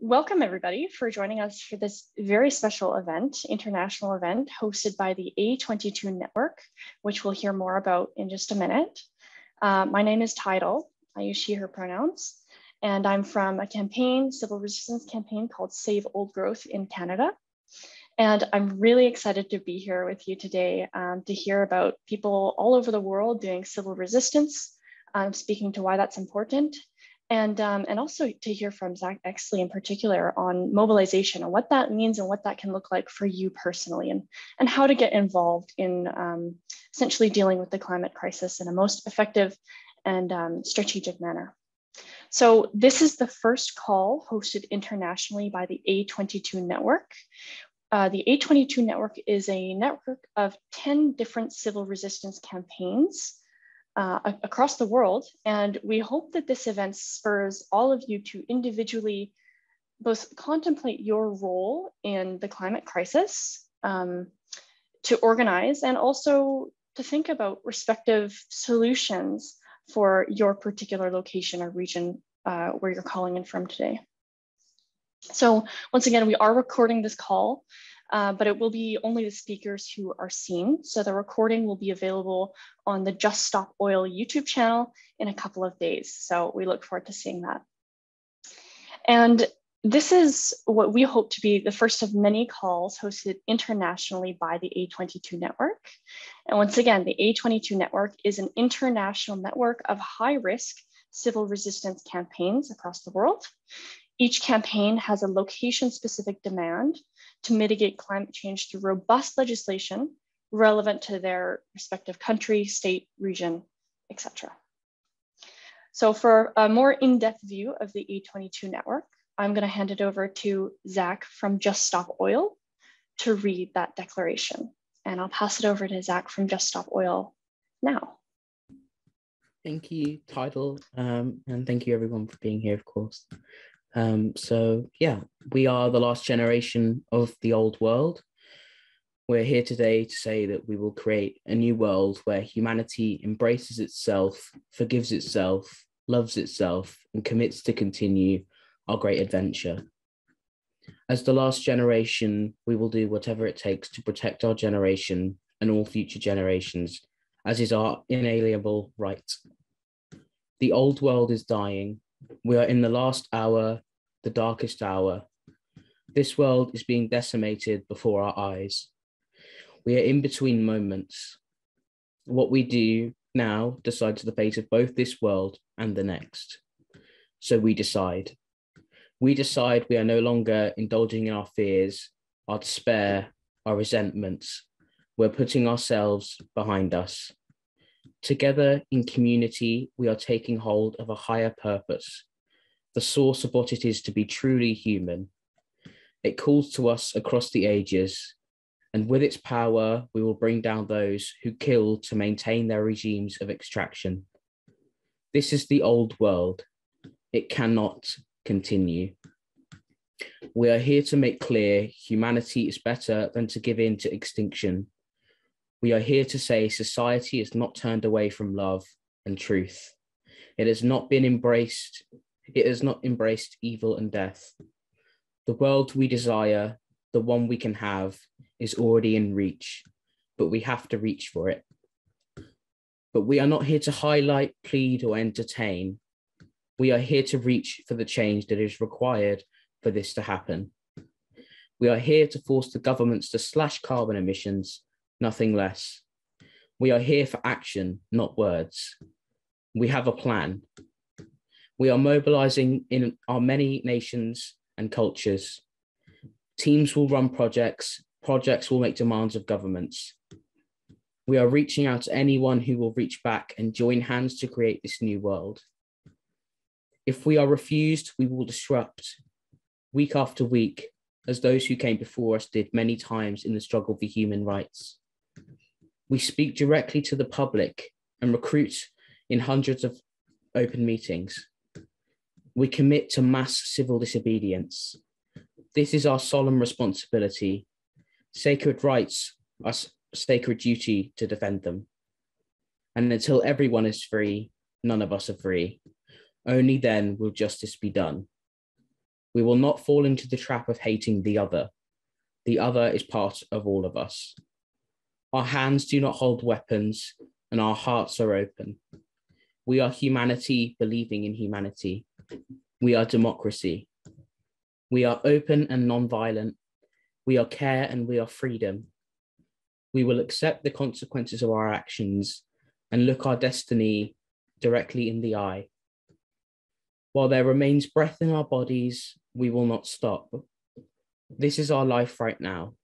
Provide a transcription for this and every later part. Welcome everybody for joining us for this very special event, international event hosted by the A22 network, which we'll hear more about in just a minute. My name is Tidal, I use she, her pronouns, and I'm from a campaign, civil resistance campaign called Save Old Growth in Canada. And I'm really excited to be here with you today to hear about people all over the world doing civil resistance, speaking to why that's important. And also to hear from Zach Exley in particular on mobilization and what that means and what that can look like for you personally, and how to get involved in essentially dealing with the climate crisis in a most effective and strategic manner. So this is the first call hosted internationally by the A22 network. The A22 network is a network of 10 different civil resistance campaigns across the world. And we hope that this event spurs all of you to individually both contemplate your role in the climate crisis, to organize, and also to think about respective solutions for your particular location or region where you're calling in from today. So once again, we are recording this call, but it will be only the speakers who are seen. So the recording will be available on the Just Stop Oil YouTube channel in a couple of days. So we look forward to seeing that. And this is what we hope to be the first of many calls hosted internationally by the A22 network. And once again, the A22 network is an international network of high-risk civil resistance campaigns across the world. Each campaign has a location-specific demand to mitigate climate change through robust legislation relevant to their respective country, state, region, etc. So for a more in-depth view of the A22 network, I'm going to hand it over to Zach from Just Stop Oil to read that declaration. And I'll pass it over to Zach from Just Stop Oil now. Thank you, Tidal, and thank you everyone for being here, of course. So yeah, we are the last generation of the old world. We're here today to say that we will create a new world where humanity embraces itself, forgives itself, loves itself, and commits to continue our great adventure. As the last generation, we will do whatever it takes to protect our generation and all future generations, as is our inalienable right. The old world is dying. We are in the last hour, the darkest hour. This world is being decimated before our eyes. We are in between moments. What we do now decides the fate of both this world and the next. So we decide. We decide we are no longer indulging in our fears, our despair, our resentments. We're putting ourselves behind us. Together in community, we are taking hold of a higher purpose, the source of what it is to be truly human. It calls to us across the ages, and with its power, we will bring down those who kill to maintain their regimes of extraction. This is the old world. It cannot continue. We are here to make clear humanity is better than to give in to extinction. We are here to say society is not turned away from love and truth. It has not embraced evil and death. The world we desire, the one we can have, is already in reach, but we have to reach for it. But we are not here to highlight, plead, or entertain. We are here to reach for the change that is required for this to happen. We are here to force the governments to slash carbon emissions, nothing less. We are here for action, not words. We have a plan. We are mobilizing in our many nations and cultures. Teams will run projects. Projects will make demands of governments. We are reaching out to anyone who will reach back and join hands to create this new world. If we are refused, we will disrupt week after week, as those who came before us did many times in the struggle for human rights. We speak directly to the public and recruit in hundreds of open meetings. We commit to mass civil disobedience. This is our solemn responsibility. Sacred rights are sacred duty to defend them. And until everyone is free, none of us are free. Only then will justice be done. We will not fall into the trap of hating the other. The other is part of all of us. Our hands do not hold weapons, and our hearts are open. We are humanity believing in humanity. We are democracy. We are open and non-violent. We are care and we are freedom. We will accept the consequences of our actions and look our destiny directly in the eye. While there remains breath in our bodies, we will not stop. This is our life right now.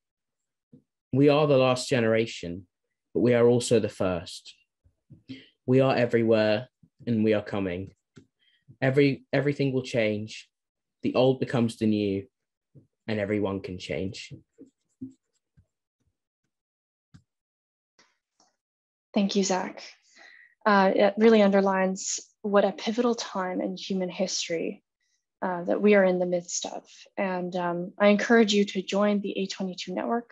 We are the last generation, but we are also the first. We are everywhere and we are coming. Everything will change. The old becomes the new, and everyone can change. Thank you, Zach. It really underlines what a pivotal time in human history that we are in the midst of. And I encourage you to join the A22 network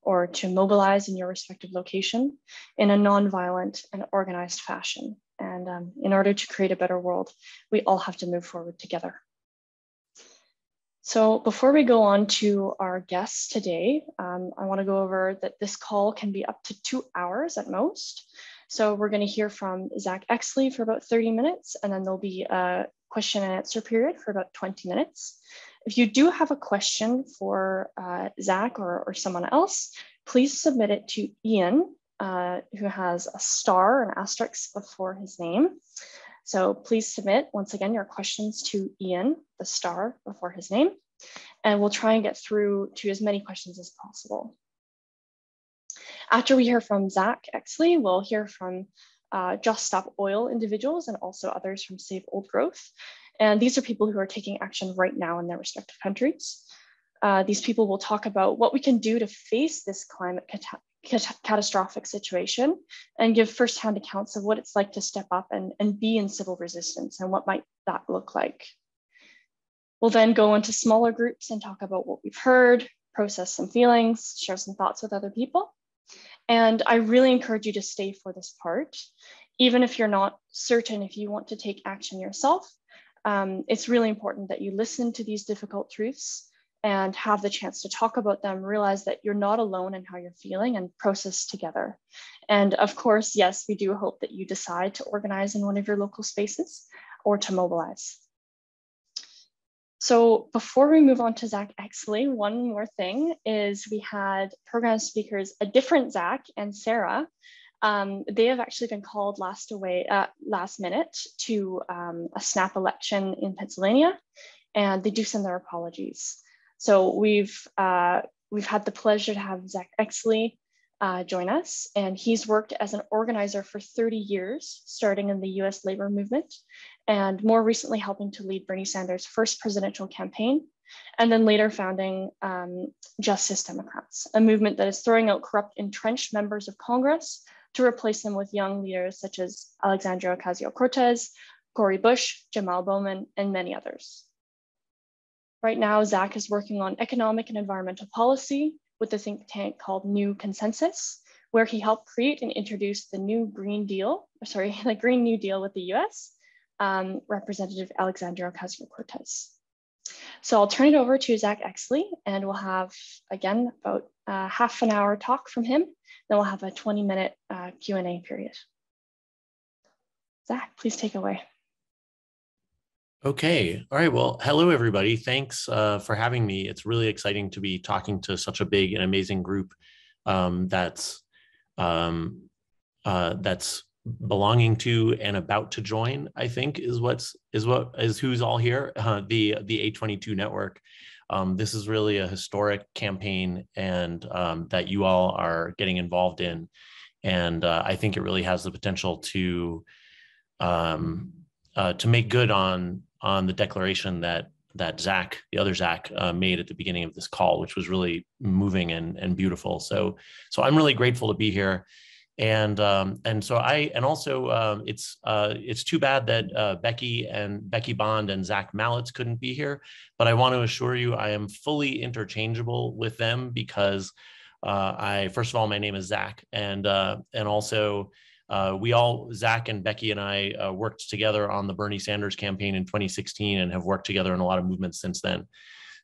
or to mobilize in your respective location in a nonviolent and organized fashion. And in order to create a better world, we all have to move forward together. So before we go on to our guests today, I want to go over that this call can be up to 2 hours at most. So we're going to hear from Zach Exley for about 30 minutes, and then there'll be a question and answer period for about 20 minutes. If you do have a question for Zach or someone else, please submit it to Ian, who has a star, an asterisk before his name. So please submit, once again, your questions to Ian, the star before his name, and we'll try and get through to as many questions as possible. After we hear from Zach Exley, we'll hear from Just Stop Oil individuals and also others from Save Old Growth. And these are people who are taking action right now in their respective countries. These people will talk about what we can do to face this climate catastrophic situation and give firsthand accounts of what it's like to step up and be in civil resistance and what might that look like. We'll then go into smaller groups and talk about what we've heard, process some feelings, share some thoughts with other people. And I really encourage you to stay for this part. Even if you're not certain if you want to take action yourself, it's really important that you listen to these difficult truths and have the chance to talk about them, realize that you're not alone in how you're feeling, and process together. And of course, yes, we do hope that you decide to organize in one of your local spaces or to mobilize. So before we move on to Zach Exley, one more thing is we had program speakers, a different Zach and Sarah. They have actually been called last minute to a snap election in Pennsylvania, and they do send their apologies. So we've had the pleasure to have Zach Exley join us, and he's worked as an organizer for 30 years, starting in the U.S. labor movement, and more recently helping to lead Bernie Sanders' first presidential campaign, and then later founding Justice Democrats, a movement that is throwing out corrupt, entrenched members of Congress to replace them with young leaders such as Alexandria Ocasio-Cortez, Cori Bush, Jamaal Bowman, and many others. Right now, Zach is working on economic and environmental policy with a think tank called New Consensus, where he helped create and introduce the Green New Deal with the US, Representative Alexandria Ocasio-Cortez. So I'll turn it over to Zach Exley, and we'll have, again, about half an hour talk from him. Then we'll have a 20-minute Q&A period. Zach, please take away. Okay. All right. Well, hello, everybody. Thanks for having me. It's really exciting to be talking to such a big and amazing group that's belonging to and about to join, I think, is who's all here, the A22 network. This is really a historic campaign, and that you all are getting involved in. And I think it really has the potential to make good on the declaration that Zach, the other Zach, made at the beginning of this call, which was really moving and beautiful. So I'm really grateful to be here, it's too bad that Becky Bond and Zach Mallett couldn't be here, but I want to assure you I am fully interchangeable with them because my name is Zach, and also Zach and Becky and I worked together on the Bernie Sanders campaign in 2016 and have worked together in a lot of movements since then.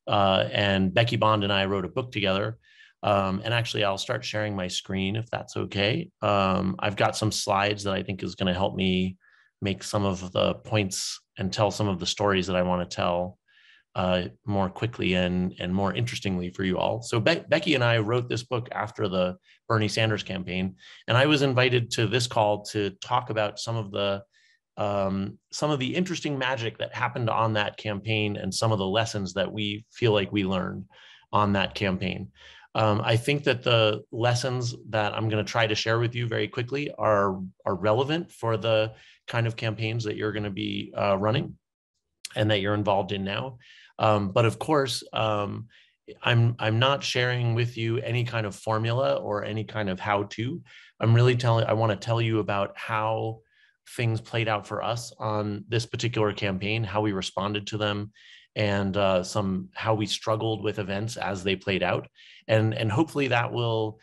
And Becky Bond and I wrote a book together. And actually, I'll start sharing my screen if that's okay. I've got some slides that I think is going to help me make some of the points and tell some of the stories that I want to tell more quickly and more interestingly for you all. So Becky and I wrote this book after the Bernie Sanders campaign, and I was invited to this call to talk about some of the interesting magic that happened on that campaign and some of the lessons that we feel like we learned on that campaign. I think that the lessons that I'm going to try to share with you very quickly are relevant for the kind of campaigns that you're going to be running and that you're involved in now. But of course, I'm not sharing with you any kind of formula or any kind of how-to. I want to tell you about how things played out for us on this particular campaign, how we responded to them, and how we struggled with events as they played out. And hopefully that will,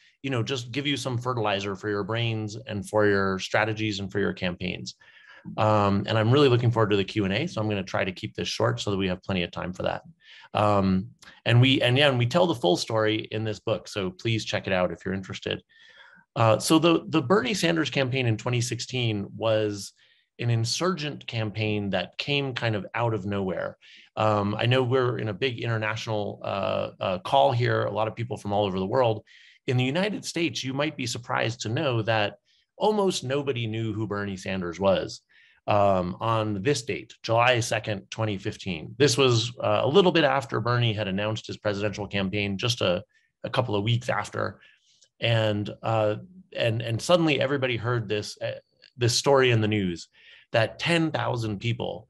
just give you some fertilizer for your brains and for your strategies and for your campaigns. And I'm really looking forward to the Q&A, so I'm going to try to keep this short so that we have plenty of time for that. And we tell the full story in this book, so please check it out if you're interested. So the Bernie Sanders campaign in 2016 was an insurgent campaign that came kind of out of nowhere. I know we're in a big international call here, a lot of people from all over the world. In the United States, you might be surprised to know that almost nobody knew who Bernie Sanders was on this date, July 2nd, 2015. This was a little bit after Bernie had announced his presidential campaign, just a couple of weeks after. And suddenly everybody heard this story in the news that 10,000 people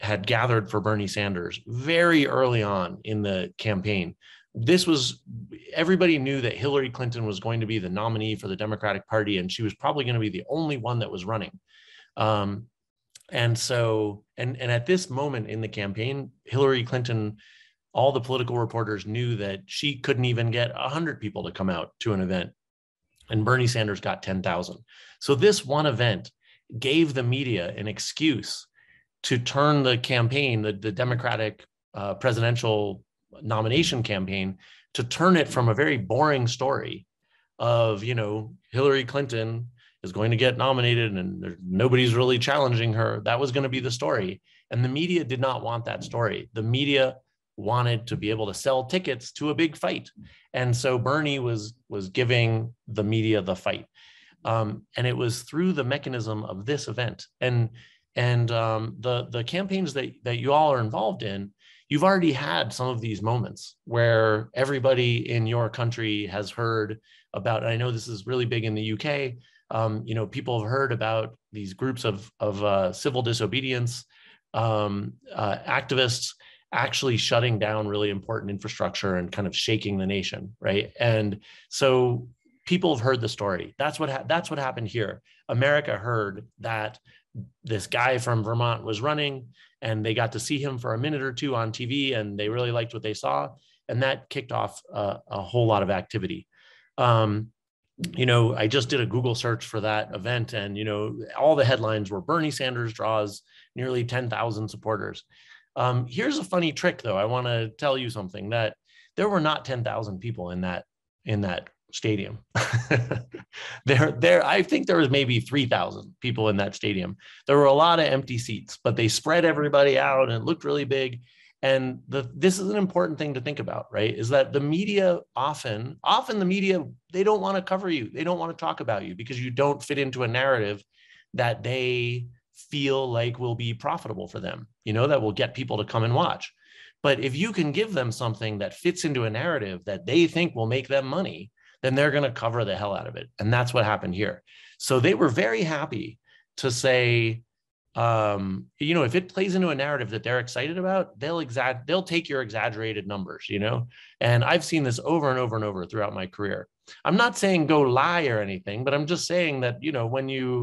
had gathered for Bernie Sanders very early on in the campaign. Everybody knew that Hillary Clinton was going to be the nominee for the Democratic Party, and she was probably going to be the only one that was running. And at this moment in the campaign, Hillary Clinton, all the political reporters knew that she couldn't even get 100 people to come out to an event, and Bernie Sanders got 10,000. So this one event gave the media an excuse to turn the campaign, the Democratic presidential nomination campaign, to turn it from a very boring story of, Hillary Clinton is going to get nominated and nobody's really challenging her. That was going to be the story. And the media did not want that story. The media wanted to be able to sell tickets to a big fight. And so Bernie was giving the media the fight. And it was through the mechanism of this event. And the campaigns that you all are involved in, you've already had some of these moments where everybody in your country has heard about, and I know this is really big in the UK, people have heard about these groups of civil disobedience activists actually shutting down really important infrastructure and kind of shaking the nation, right? And so people have heard the story. That's what happened here. America heard that this guy from Vermont was running, and they got to see him for a minute or two on TV, and they really liked what they saw, and that kicked off a whole lot of activity. I just did a Google search for that event, and all the headlines were Bernie Sanders draws nearly 10,000 supporters. Here's a funny trick, though. I want to tell you something, that there were not 10,000 people in that stadium. I think there was maybe 3,000 people in that stadium. There were a lot of empty seats, but they spread everybody out and it looked really big. And this is an important thing to think about, right? Is that the media often the media, they don't want to cover you. They don't want to talk about you because you don't fit into a narrative that they feel like will be profitable for them, that will get people to come and watch. But if you can give them something that fits into a narrative that they think will make them money, then they're going to cover the hell out of it. And that's what happened here. So they were very happy to say, if it plays into a narrative that they're excited about, they'll take your exaggerated numbers, and I've seen this over and over and over throughout my career. I'm not saying go lie or anything, but I'm just saying that, when you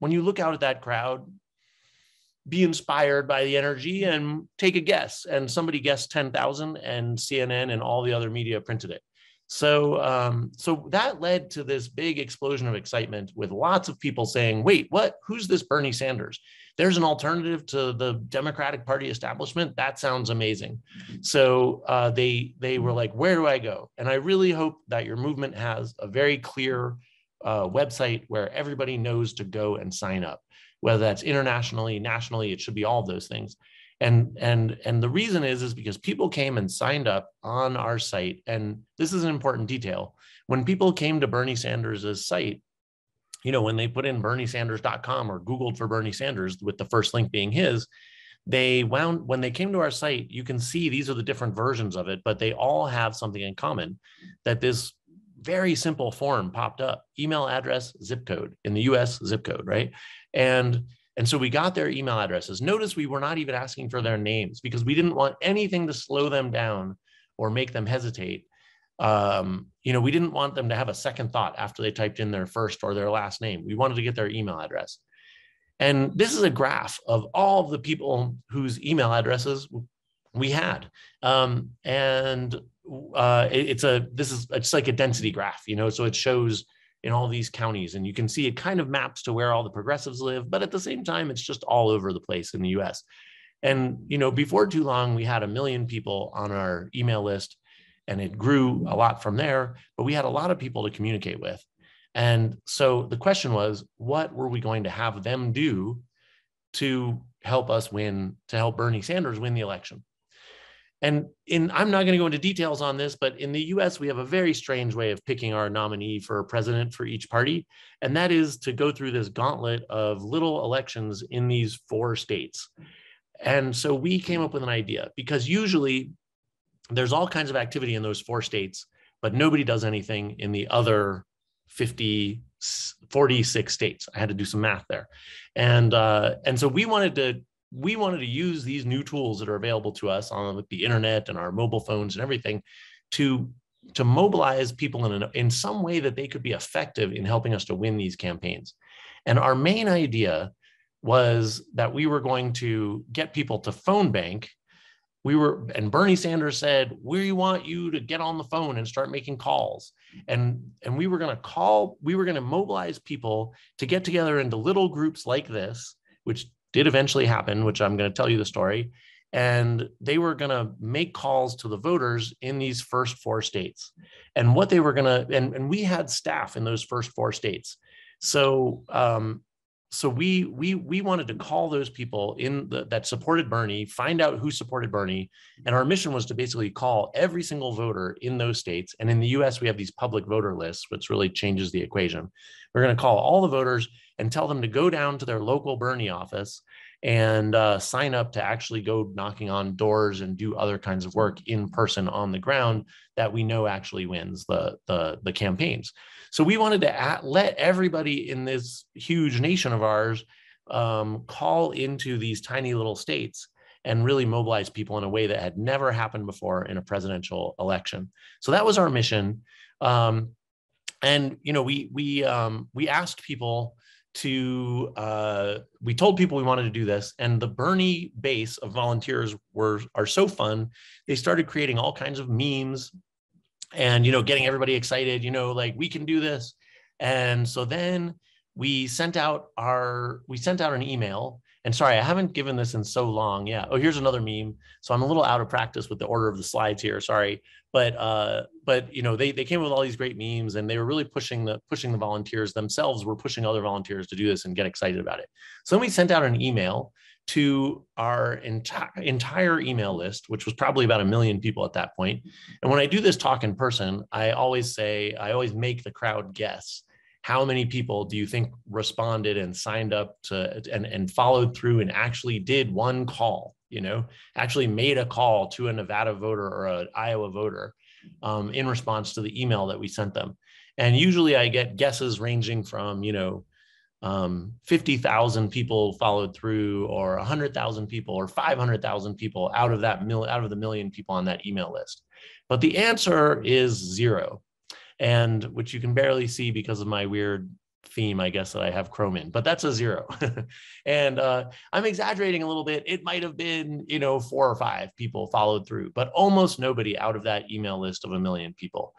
look out at that crowd, be inspired by the energy and take a guess. And somebody guessed 10,000 and CNN and all the other media printed it. So, so that led to this big explosion of excitement with lots of people saying, wait, what? Who's this Bernie Sanders? There's an alternative to the Democratic Party establishment. That sounds amazing. So they were like, where do I go? And I really hope that your movement has a very clear website where everybody knows to go and sign up, whether that's internationally, nationally, it should be all of those things. And the reason is because people came and signed up on our site. And this is an important detail. When people came to Bernie Sanders' site, you know, when they put in berniesanders.com or Googled for Bernie Sanders with the first link being his, when they came to our site, you can see these are the different versions of it, but they all have something in common, that this very simple form popped up: email address, zip code, in the US zip code, right? And so we got their email addresses. Notice we were not even asking for their names because we didn't want anything to slow them down or make them hesitate. You know, we didn't want them to have a second thought after they typed in their first or their last name. We wanted to get their email address. And this is a graph of all of the people whose email addresses we had. It's like a density graph, you know, so it shows in all these counties. And you can see it kind of maps to where all the progressives live, but at the same time, it's just all over the place in the US. And, you know, before too long, we had 1 million people on our email list, and it grew a lot from there, but we had a lot of people to communicate with. And so the question was, what were we going to have them do to help us win, to help Bernie Sanders win the election? And I'm not going to go into details on this, but in the US, we have a very strange way of picking our nominee for president for each party. And that is to go through this gauntlet of little elections in these 4 states. And so we came up with an idea, because usually there's all kinds of activity in those 4 states, but nobody does anything in the other 46 states. I had to do some math there. And so we wanted to use these new tools that are available to us on the internet and our mobile phones and everything to mobilize people in some way that they could be effective in helping us to win these campaigns. And our main idea was that we were going to get people to phone bank. And Bernie Sanders said, we want you to get on the phone and start making calls. And we were going to mobilize people to get together into little groups like this, which did eventually happen, which I'm going to tell you the story. And they were going to make calls to the voters in these first 4 states. And what they were going to, and we had staff in those first 4 states. So, so we wanted to call those people that supported Bernie, find out who supported Bernie. And our mission was to basically call every single voter in those states. And in the US, we have these public voter lists, which really changes the equation. We're going to call all the voters and tell them to go down to their local Bernie office and sign up to actually go knocking on doors and do other kinds of work in person on the ground that we know actually wins the campaigns. So we wanted to let everybody in this huge nation of ours call into these tiny little states and really mobilize people in a way that had never happened before in a presidential election. So that was our mission. And you know, we asked people to, we told people we wanted to do this, and the Bernie base of volunteers are so fun. They started creating all kinds of memes and, you know, getting everybody excited, you know, like, we can do this. And so then we sent out an email, and sorry, I haven't given this in so long. Yeah. Oh, here's another meme. So I'm a little out of practice with the order of the slides here. Sorry. But you know, they came with all these great memes, and they were really pushing the volunteers themselves were pushing other volunteers to do this and get excited about it. So then we sent out an email to our entire email list, which was probably about 1 million people at that point. And when I do this talk in person, I always make the crowd guess. How many people do you think responded and signed up to and followed through and actually did one call, you know, actually made a call to a Nevada voter or an Iowa voter in response to the email that we sent them? And usually I get guesses ranging from, you know, 50,000 people followed through, or 100,000 people, or 500,000 people out of the 1 million people on that email list. But the answer is 0. And which you can barely see because of my weird theme, I guess, that I have Chrome in, but that's a 0. And I'm exaggerating a little bit. It might've been, you know, 4 or 5 people followed through, but almost nobody out of that email list of 1 million people.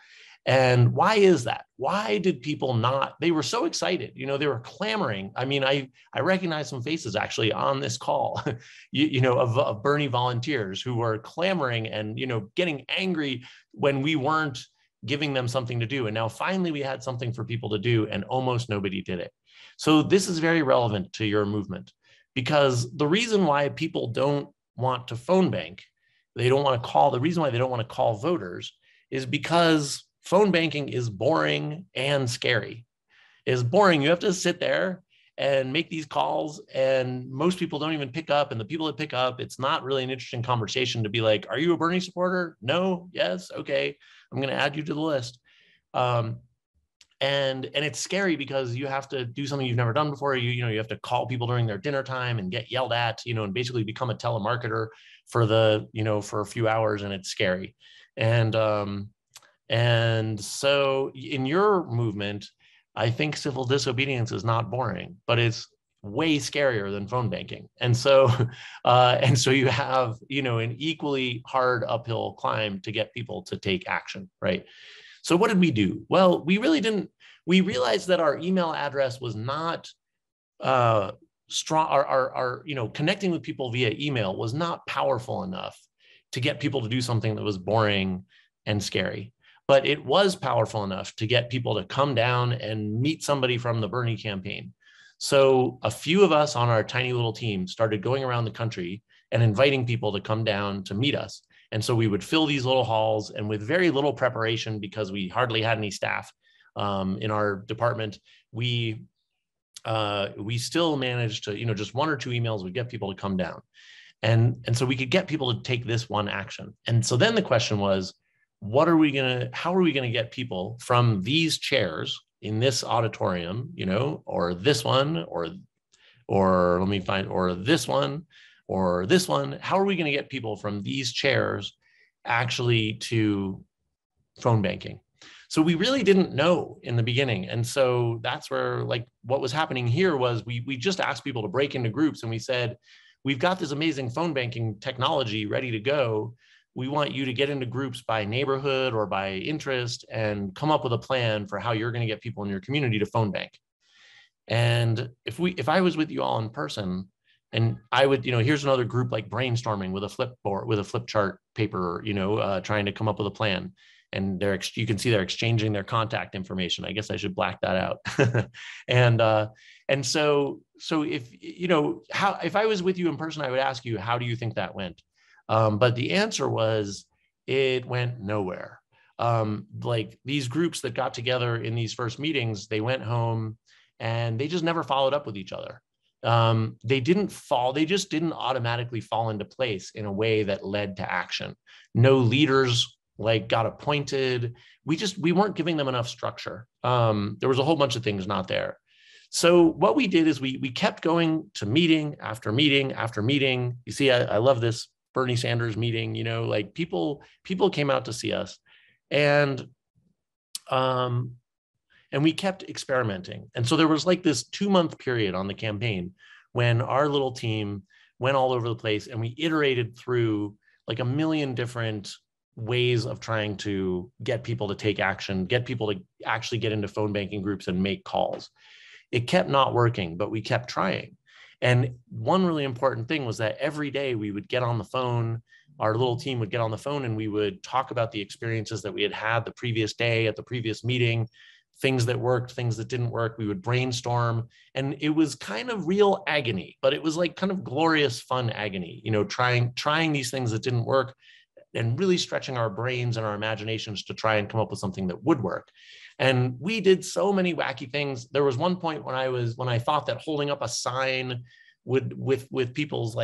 And why is that? Why did people not? They were so excited. You know, they were clamoring. I mean, I recognize some faces actually on this call, of Bernie volunteers who were clamoring and, getting angry when we weren't giving them something to do. And now finally we had something for people to do and almost nobody did it. So this is very relevant to your movement because the reason why people don't want to phone bank, they don't want to call, the reason why they don't want to call voters is because phone banking is boring and scary. It's boring. You have to sit there and make these calls and most people don't even pick up, and the people that pick up, it's not really an interesting conversation to be like, are you a Bernie supporter? No, yes, okay. I'm going to add you to the list. And it's scary because you have to do something you've never done before. You have to call people during their dinner time and get yelled at, and basically become a telemarketer for the, for a few hours, and it's scary. And so in your movement, I think civil disobedience is not boring, but it's way scarier than phone banking. And so you have, an equally hard uphill climb to get people to take action, right? So what did we do? Well, we realized that our email address was not strong, our connecting with people via email was not powerful enough to get people to do something that was boring and scary. But it was powerful enough to get people to come down and meet somebody from the Bernie campaign. So a few of us on our tiny little team started going around the country and inviting people to come down to meet us. And so we would fill these little halls, and with very little preparation because we hardly had any staff in our department, we still managed to, just one or two emails would get people to come down. And so we could get people to take this one action. And so then the question was, how are we gonna get people from these chairs in this auditorium, or this one, or this one, or this one. How are we going to get people from these chairs actually to phone banking? So we really didn't know in the beginning. And so that's where, what was happening here was we just asked people to break into groups, and we said, we've got this amazing phone banking technology ready to go. We want you to get into groups by neighborhood or by interest and come up with a plan for how you're going to get people in your community to phone bank. And if I was with you all in person, and I would, here's another group like brainstorming with a flip chart paper, trying to come up with a plan. And you can see they're exchanging their contact information. I guess I should black that out. And so if I was with you in person, I would ask you, how do you think that went? But the answer was, it went nowhere. These groups that got together in these first meetings, they went home and they just never followed up with each other. They just didn't automatically fall into place in a way that led to action. No leaders got appointed. We weren't giving them enough structure. There was a whole bunch of things not there. So what we did is we kept going to meeting after meeting after meeting. You see, I love this Bernie Sanders meeting, people came out to see us, and we kept experimenting. And so there was this 2-month period on the campaign when our little team went all over the place, and we iterated through a million different ways of trying to get people to take action, get people to actually get into phone banking groups and make calls. It kept not working, but we kept trying. And one really important thing was that every day we would get on the phone, our little team would get on the phone, and we would talk about the experiences that we had had the previous day at the previous meeting, things that worked, things that didn't work. We would brainstorm, and it was kind of real agony, but it was kind of glorious, fun agony, trying these things that didn't work and really stretching our brains and our imaginations to try and come up with something that would work. And we did so many wacky things. There was one point when I thought that holding up a sign with people's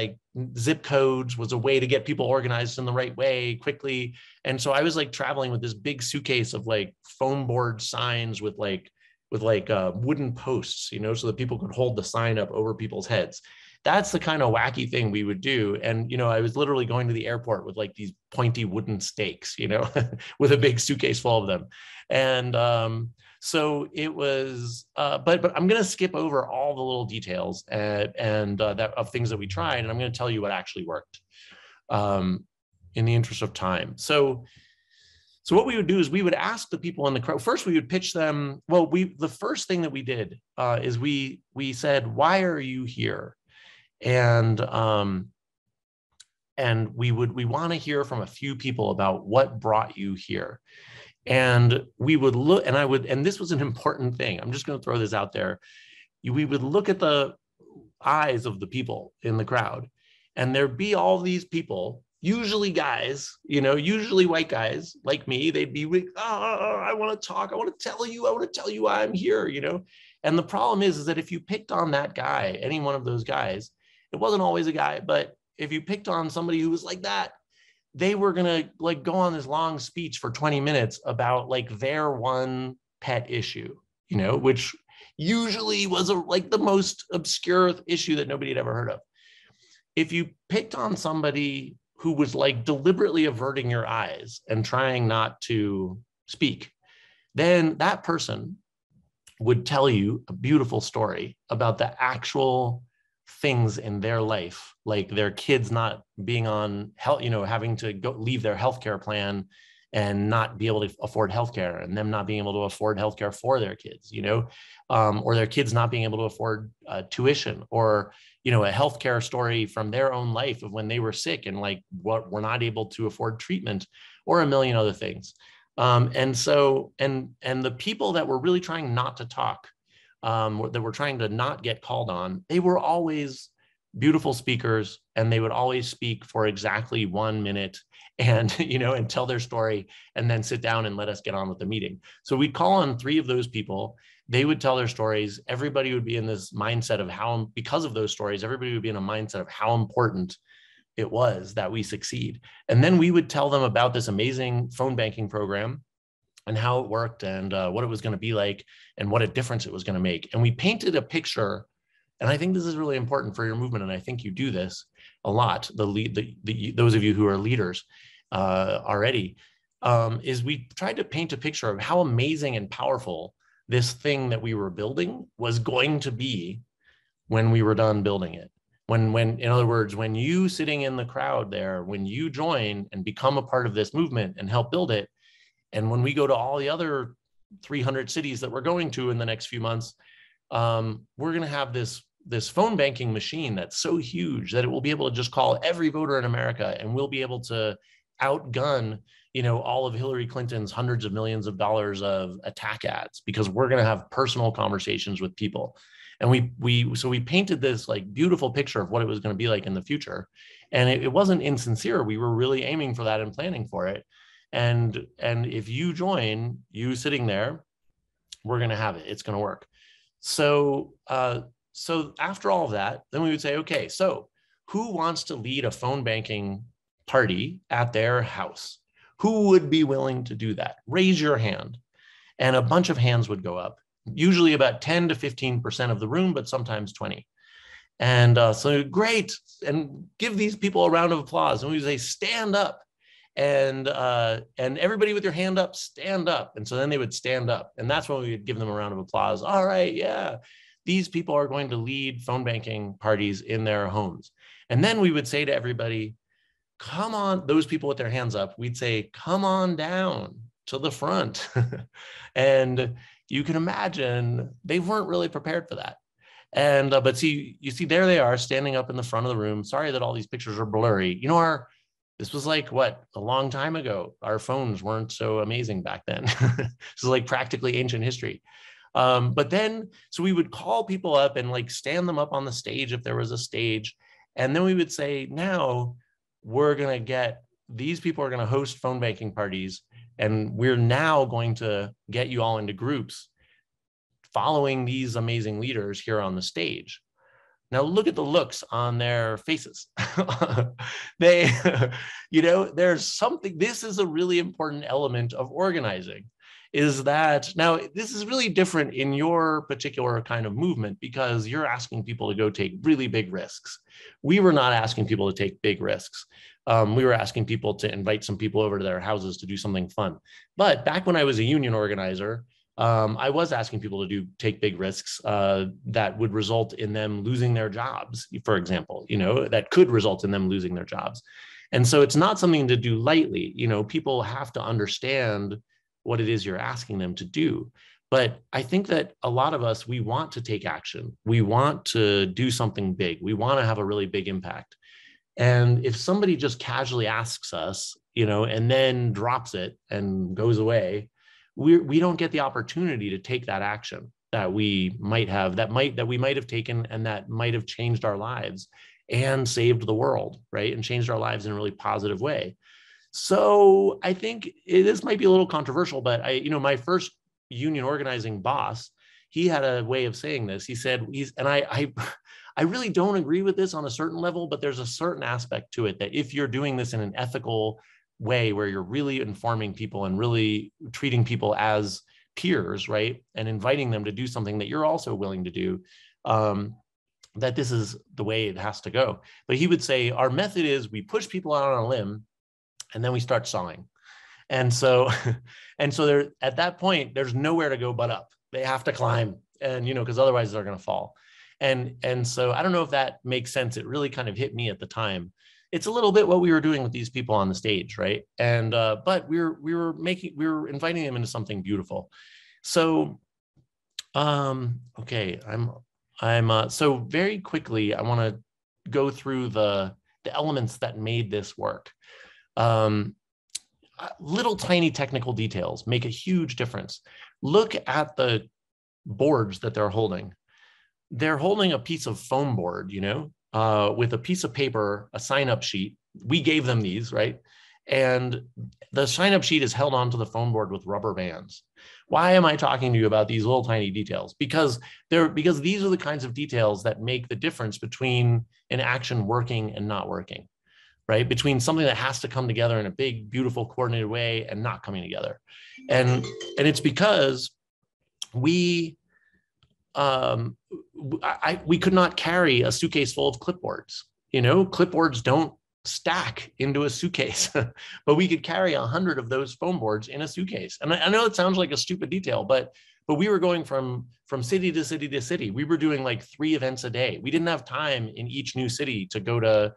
zip codes was a way to get people organized in the right way quickly. And so I was traveling with this big suitcase of foam board signs with wooden posts, so that people could hold the sign up over people's heads. That's the kind of wacky thing we would do. And, I was literally going to the airport with these pointy wooden stakes, with a big suitcase full of them. And so it was, but I'm going to skip over all the little details of things that we tried. And I'm going to tell you what actually worked in the interest of time. So, So what we would do is we would ask the people in the crowd, first we would pitch them, well, the first thing that we did is we said, why are you here? And we want to hear from a few people about what brought you here. And we would look, and this was an important thing, I'm just going to throw this out there. We would look at the eyes of the people in the crowd, and there'd be all these people, usually guys, usually white guys like me. They'd be like, oh, I want to talk. I want to tell you why I'm here, And the problem is that if you picked on that guy, any one of those guys, it wasn't always a guy, but if you picked on somebody who was like that, they were going to like go on this long speech for 20 minutes about like their one pet issue, which usually was like the most obscure issue that nobody had ever heard of. If you picked on somebody who was like deliberately averting your eyes and trying not to speak, then that person would tell you a beautiful story about the actual things in their life, like their kids not being on health, having to go leave their healthcare plan and not be able to afford healthcare, and them not being able to afford healthcare for their kids, or their kids not being able to afford tuition, or, a healthcare story from their own life of when they were sick and like what we're not able to afford treatment, or a million other things. And the people that were really trying not to talk, that were trying to not get called on, they were always beautiful speakers, and they would always speak for exactly 1 minute and tell their story and then sit down and let us get on with the meeting. So we'd call on three of those people. They would tell their stories. Everybody would be in this mindset of how, because of those stories, everybody would be in a mindset of how important it was that we succeed. And then we would tell them about this amazing phone banking program and how it worked and what it was going to be like and what a difference it was going to make. And we painted a picture. And I think this is really important for your movement, and I think you do this a lot, those of you who are leaders already, is we tried to paint a picture of how amazing and powerful this thing that we were building was going to be when we were done building it. In other words, when you sitting in the crowd there, when you join and become a part of this movement and help build it, and when we go to all the other 300 cities that we're going to in the next few months, we're going to have this phone banking machine that's so huge that it will be able to just call every voter in America, and we'll be able to outgun, all of Hillary Clinton's hundreds of millions of dollars of attack ads, because we're going to have personal conversations with people. And so we painted this like beautiful picture of what it was going to be like in the future. And it wasn't insincere. We were really aiming for that and planning for it. And if you join, you sitting there, we're going to have it. It's going to work. So after all of that, then we would say, okay, so who wants to lead a phone banking party at their house? Who would be willing to do that? Raise your hand. And a bunch of hands would go up, usually about 10 to 15% of the room, but sometimes 20. And so great, and give these people a round of applause. And we would say, stand up. And everybody with your hand up, stand up. And so then they would stand up, and that's when we would give them a round of applause. All right, yeah, these people are going to lead phone banking parties in their homes. And then we would say to everybody, come on, those people with their hands up, we'd say, come on down to the front. And you can imagine they weren't really prepared for that. And, but see, you see, there they are standing up in the front of the room. Sorry that all these pictures are blurry. This was like, what, a long time ago. Our phones weren't so amazing back then. This is like practically ancient history. So we would call people up and like stand them up on the stage if there was a stage. And then we would say, now we're going to get, these people are going to host phone banking parties. And we're now going to get you all into groups following these amazing leaders here on the stage. Now look at the looks on their faces. There's something, this is a really important element of organizing, is that now this is really different in your particular kind of movement, because you're asking people to go take really big risks. We were not asking people to take big risks. We were asking people to invite some people over to their houses to do something fun. But back when I was a union organizer, I was asking people to take big risks that would result in them losing their jobs, for example, that could result in them losing their jobs. And so it's not something to do lightly. You know, people have to understand what it is you're asking them to do. But I think that a lot of us, we want to take action. We want to do something big. We want to have a really big impact. And if somebody just casually asks us, you know, and then drops it and goes away, we don't get the opportunity to take that action that we might have, that we might have taken, and that might have changed our lives and saved the world, right? And changed our lives in a really positive way. So I think this might be a little controversial, but I, you know, my first union organizing boss, he had a way of saying this. He said, I really don't agree with this on a certain level, but there's a certain aspect to it that if you're doing this in an ethical way where you're really informing people and really treating people as peers, right, and inviting them to do something that you're also willing to do, that this is the way it has to go. But he would say, our method is we push people out on a limb and then we start sawing. And so there, at that point, there's nowhere to go but up. They have to climb, and, you know, because otherwise they're going to fall. And so I don't know if that makes sense. It really kind of hit me at the time. It's a little bit what we were doing with these people on the stage, right? And but we were inviting them into something beautiful. So, okay, so very quickly, I want to go through the elements that made this work. Little tiny technical details make a huge difference. Look at the boards that they're holding. They're holding a piece of foam board, you know, with a piece of paper, a sign-up sheet. We gave them these, right? And the sign-up sheet is held onto the foam board with rubber bands. Why am I talking to you about these little tiny details? Because these are the kinds of details that make the difference between an action working and not working, right? Between something that has to come together in a big, beautiful, coordinated way and not coming together. And it's because we could not carry a suitcase full of clipboards. You know, clipboards don't stack into a suitcase, but we could carry 100 of those foam boards in a suitcase. And I know it sounds like a stupid detail, but we were going from city to city to city. We were doing like 3 events a day. We didn't have time in each new city to go to,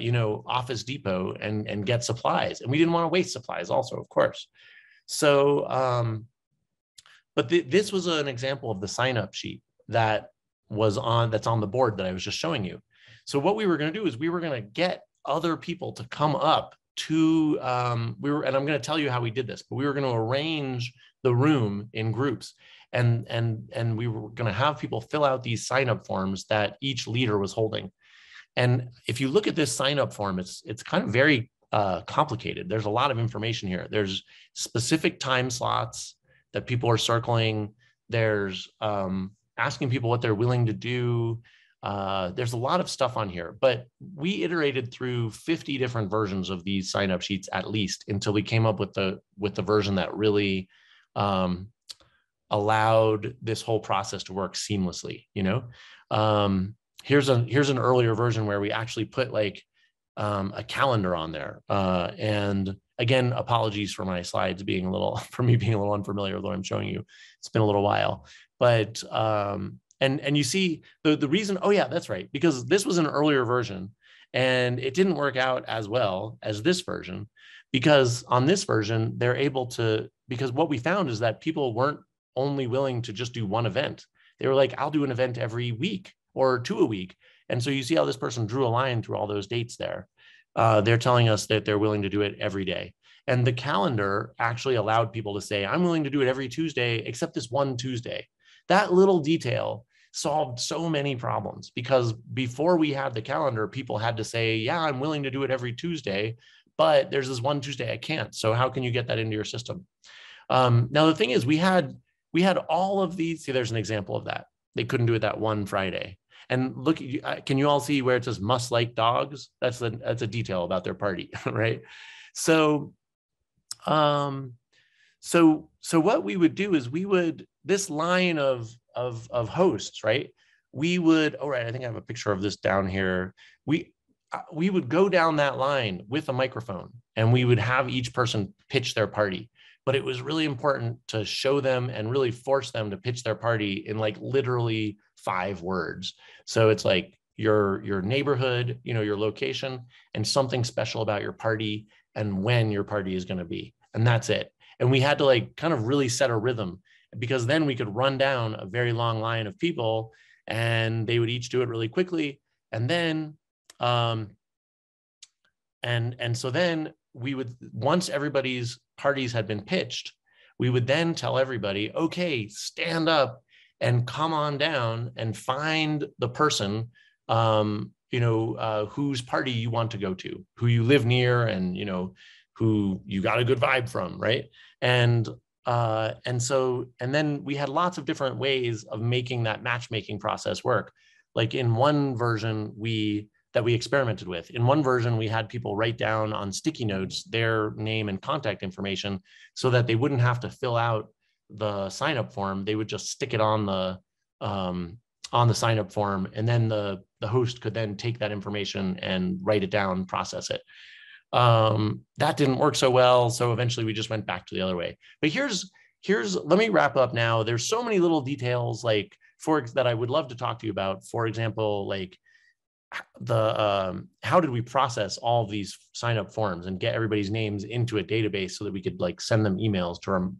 you know, Office Depot and get supplies. And we didn't want to waste supplies also, of course. So, but this was an example of the sign-up sheet that's on the board that I was just showing you. So what we were going to do is we were going to get other people to come up to, and I'm going to tell you how we did this, but we were going to arrange the room in groups. And we were going to have people fill out these sign-up forms that each leader was holding. And if you look at this sign-up form, it's kind of very complicated. There's a lot of information here. There's specific time slots that people are circling. There's asking people what they're willing to do. There's a lot of stuff on here, but we iterated through 50 different versions of these sign-up sheets at least until we came up with the version that really allowed this whole process to work seamlessly. You know, here's an earlier version where we actually put like a calendar on there, and again, apologies for my slides being for me being a little unfamiliar with what I'm showing you. It's been a little while, but and you see the reason. Oh yeah, that's right, because this was an earlier version, and it didn't work out as well as this version, because on this version because what we found is that people weren't only willing to just do one event. They were like, I'll do an event every week or 2 a week, and so you see how this person drew a line through all those dates there. They're telling us that they're willing to do it every day. And the calendar actually allowed people to say, I'm willing to do it every Tuesday, except this one Tuesday. That little detail solved so many problems, because before we had the calendar, people had to say, yeah, I'm willing to do it every Tuesday, but there's this one Tuesday I can't. So how can you get that into your system? Now, the thing is, we had all of these. See, there's an example of that. They couldn't do it that one Friday. And look, can you all see where it says must like dogs? That's a detail about their party, right? So what we would do is this line of hosts, right? We would, all right, I think I have a picture of this down here. We would go down that line with a microphone, and we would have each person pitch their party. But it was really important to show them and really force them to pitch their party in like literally 5 words. So it's like your neighborhood, you know, your location, and something special about your party and when your party is going to be. And that's it. And we had to like kind of really set a rhythm, because then we could run down a very long line of people and they would each do it really quickly. And then, and so then we would, once everybody's parties had been pitched, we would then tell everybody, okay, stand up and come on down and find the person, you know, whose party you want to go to, who you live near, and, you know, who you got a good vibe from, right? And so, and then we had lots of different ways of making that matchmaking process work. Like in one version that we experimented with, in one version, we had people write down on sticky notes their name and contact information so that they wouldn't have to fill out the sign-up form. They would just stick it on the sign-up form. And then the host could then take that information and write it down, process it. That didn't work so well. So eventually we just went back to the other way. But here's let me wrap up now. There's so many little details like that I would love to talk to you about. For example, like the how did we process all of these sign-up forms and get everybody's names into a database so that we could like send them emails to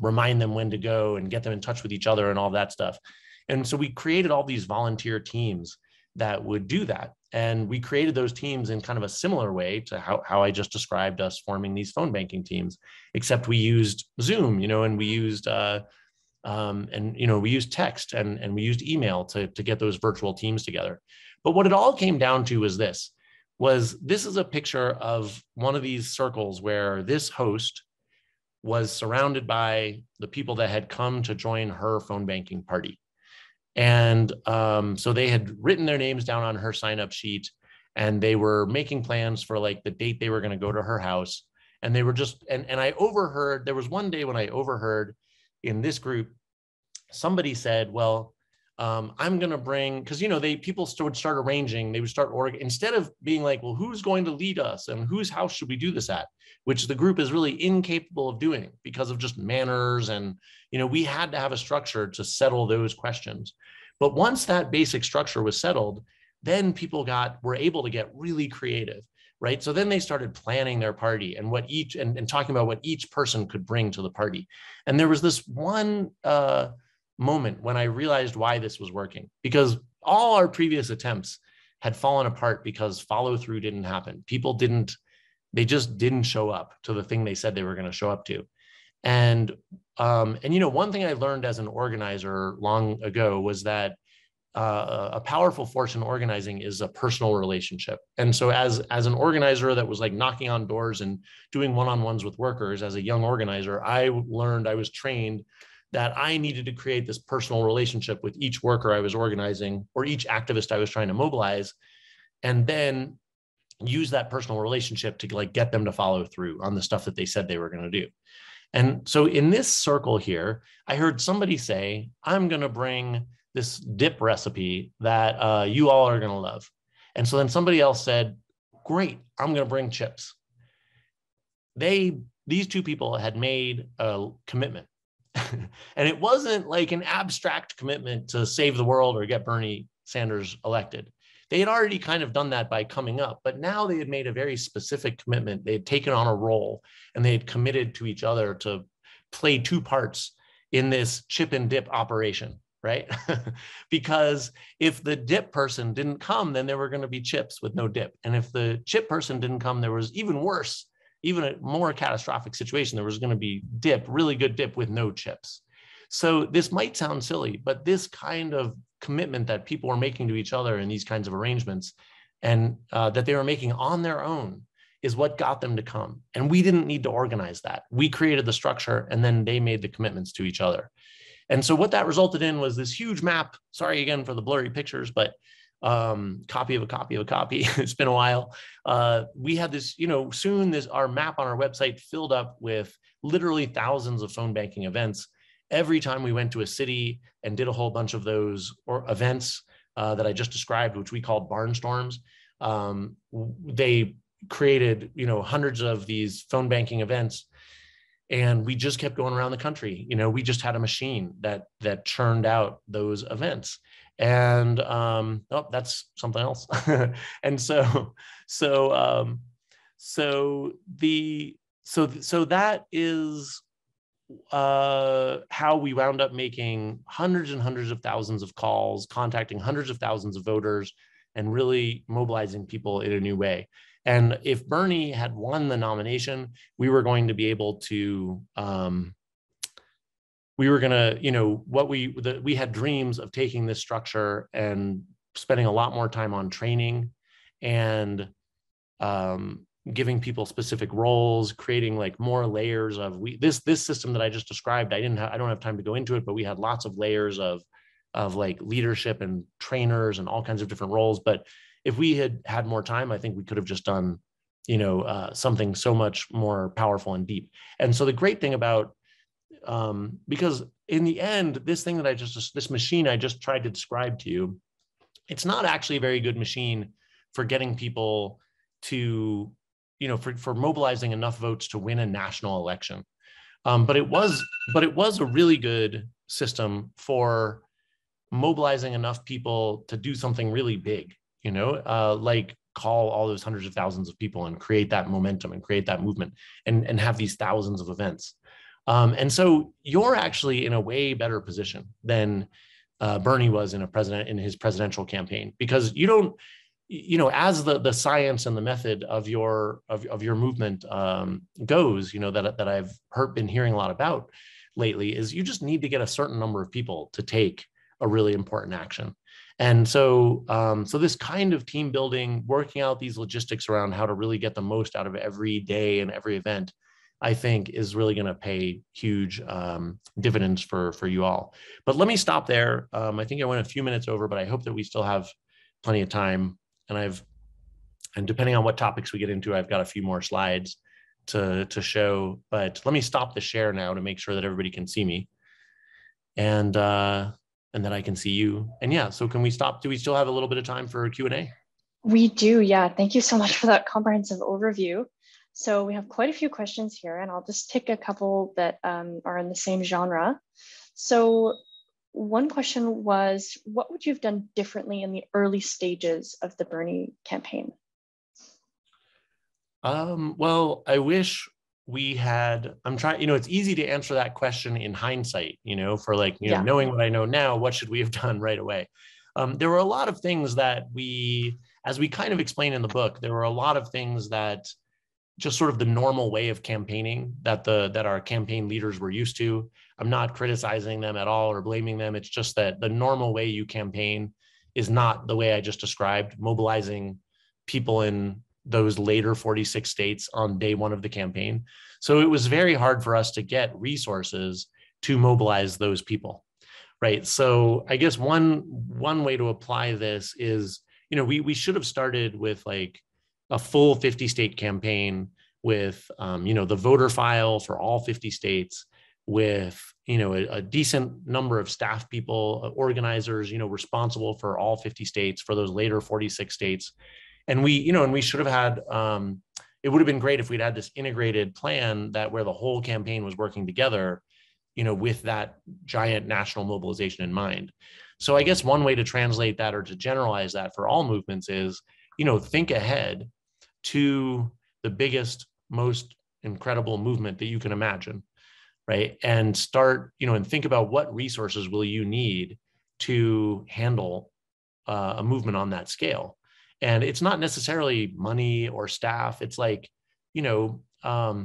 remind them when to go and get them in touch with each other and all that stuff. And so we created all these volunteer teams that would do that. And we created those teams in kind of a similar way to how I just described us forming these phone banking teams, except we used Zoom, you know, and we used text and we used email to get those virtual teams together. But what it all came down to was this is a picture of one of these circles where this host was surrounded by the people that had come to join her phone banking party. And so they had written their names down on her sign-up sheet, and they were making plans for like the date they were going to go to her house. And they were just, and I overheard, there was one day when I overheard in this group, somebody said, well, I'm going to bring, cause you know, people would start arranging, they would start instead of being like, well, who's going to lead us and whose house should we do this at, which the group is really incapable of doing because of just manners. And, you know, we had to have a structure to settle those questions. But once that basic structure was settled, then people were able to get really creative, right? So then they started planning their party and and talking about what each person could bring to the party. And there was this one, moment when I realized why this was working, because all our previous attempts had fallen apart because follow through didn't happen. People just didn't show up to the thing they said they were going to show up to. And you know, one thing I learned as an organizer long ago was that a powerful force in organizing is a personal relationship. And so as an organizer that was like knocking on doors and doing one-on-ones with workers as a young organizer, I was trained that I needed to create this personal relationship with each worker I was organizing or each activist I was trying to mobilize, and then use that personal relationship to like get them to follow through on the stuff that they said they were going to do. And so in this circle here, I heard somebody say, I'm going to bring this dip recipe that you all are going to love. And so then somebody else said, great, I'm going to bring chips. These two people had made a commitment. And it wasn't like an abstract commitment to save the world or get Bernie Sanders elected. They had already kind of done that by coming up, but now they had made a very specific commitment. They had taken on a role and they had committed to each other to play two parts in this chip and dip operation, right? Because if the dip person didn't come, then there were going to be chips with no dip. And if the chip person didn't come, there was even worse, even a more catastrophic situation, there was going to be dip, really good dip with no chips. So this might sound silly, but this kind of commitment that people were making to each other in these kinds of arrangements and that they were making on their own is what got them to come. And we didn't need to organize that. We created the structure and then they made the commitments to each other. And so what that resulted in was this huge map. Sorry again for the blurry pictures, but copy of a copy of a copy. It's been a while. We had this, you know, soon our map on our website filled up with literally thousands of phone banking events. Every time we went to a city and did a whole bunch of those events that I just described, which we called barnstorms, they created, you know, hundreds of these phone banking events. And we just kept going around the country. You know, we just had a machine that churned out those events. And oh, that's something else. And so that is how we wound up making hundreds and hundreds of thousands of calls, contacting hundreds of thousands of voters, and really mobilizing people in a new way. And if Bernie had won the nomination, we were going to be able to, we were gonna, you know, we had dreams of taking this structure and spending a lot more time on training and giving people specific roles, creating like more layers of, this system that I just described, I don't have time to go into it, but we had lots of layers of like leadership and trainers and all kinds of different roles. But if we had had more time, I think we could have just done, you know, something so much more powerful and deep. And so the great thing about, because in the end, this machine I just tried to describe to you, it's not actually a very good machine for getting people to, you know, for mobilizing enough votes to win a national election. But it was a really good system for mobilizing enough people to do something really big. You know, like call all those hundreds of thousands of people and create that momentum and create that movement and have these thousands of events. And so you're actually in a way better position than Bernie was in his presidential campaign, because you don't, you know, as the science and the method of your movement goes, you know, that I've been hearing a lot about lately, is you just need to get a certain number of people to take a really important action. And so, so this kind of team building, working out these logistics around how to really get the most out of every day and every event, I think is really going to pay huge dividends for you all. But let me stop there. I think I went a few minutes over, but I hope that we still have plenty of time. And depending on what topics we get into, I've got a few more slides to show. But let me stop the share now to make sure that everybody can see me. And then I can see you. And yeah, so can we stop? Do we still have a little bit of time for Q&A? We do, yeah. Thank you so much for that comprehensive overview. So we have quite a few questions here, and I'll just pick a couple that are in the same genre. So one question was, what would you have done differently in the early stages of the Bernie campaign? Well, I wish we had, you know, it's easy to answer that question in hindsight, you know, for like, you know, knowing what I know now, what should we have done right away? There were a lot of things that we, as we kind of explain in the book, there were a lot of things that just sort of the normal way of campaigning that our campaign leaders were used to. I'm not criticizing them at all or blaming them. It's just that the normal way you campaign is not the way I just described, mobilizing people in those later 46 states on day one of the campaign. So it was very hard for us to get resources to mobilize those people, right? So I guess one way to apply this is, you know, we should have started with like a full 50-state campaign with, you know, the voter file for all 50 states with, you know, a decent number of staff people, organizers, you know, responsible for all 50 states for those later 46 states. And we, you know, and we should have had, it would have been great if we'd had this integrated plan where the whole campaign was working together, you know, with that giant national mobilization in mind. So I guess one way to translate that or to generalize that for all movements is, you know, think ahead to the biggest, most incredible movement that you can imagine, right? And start, you know, and think about what resources will you need to handle a movement on that scale. And it's not necessarily money or staff. It's like, you know, I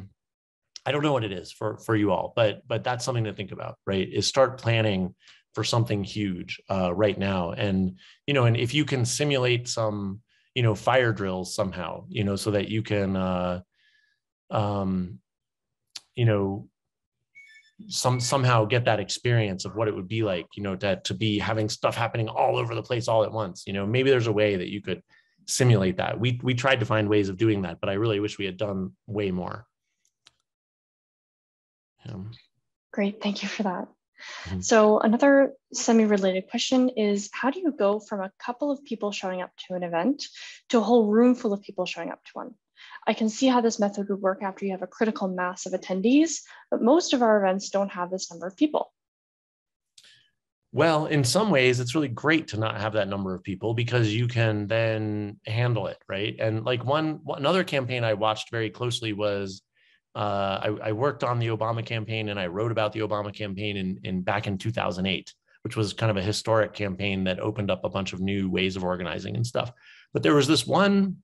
don't know what it is for you all, but that's something to think about, right? Is start planning for something huge right now. And, you know, and if you can simulate some, you know, fire drills somehow, you know, so that you can, you know, somehow get that experience of what it would be like, you know, to be having stuff happening all over the place all at once, you know, maybe there's a way that you could simulate that. We tried to find ways of doing that, but I really wish we had done way more. Great, thank you for that. Mm-hmm. So another semi-related question is, how do you go from a couple of people showing up to an event to a whole room full of people showing up to one? I can see how this method would work after you have a critical mass of attendees, but most of our events don't have this number of people. Well, in some ways, it's really great to not have that number of people because you can then handle it, right? And like another campaign I watched very closely was I worked on the Obama campaign and I wrote about the Obama campaign back in 2008, which was kind of a historic campaign that opened up a bunch of new ways of organizing and stuff. But there was this one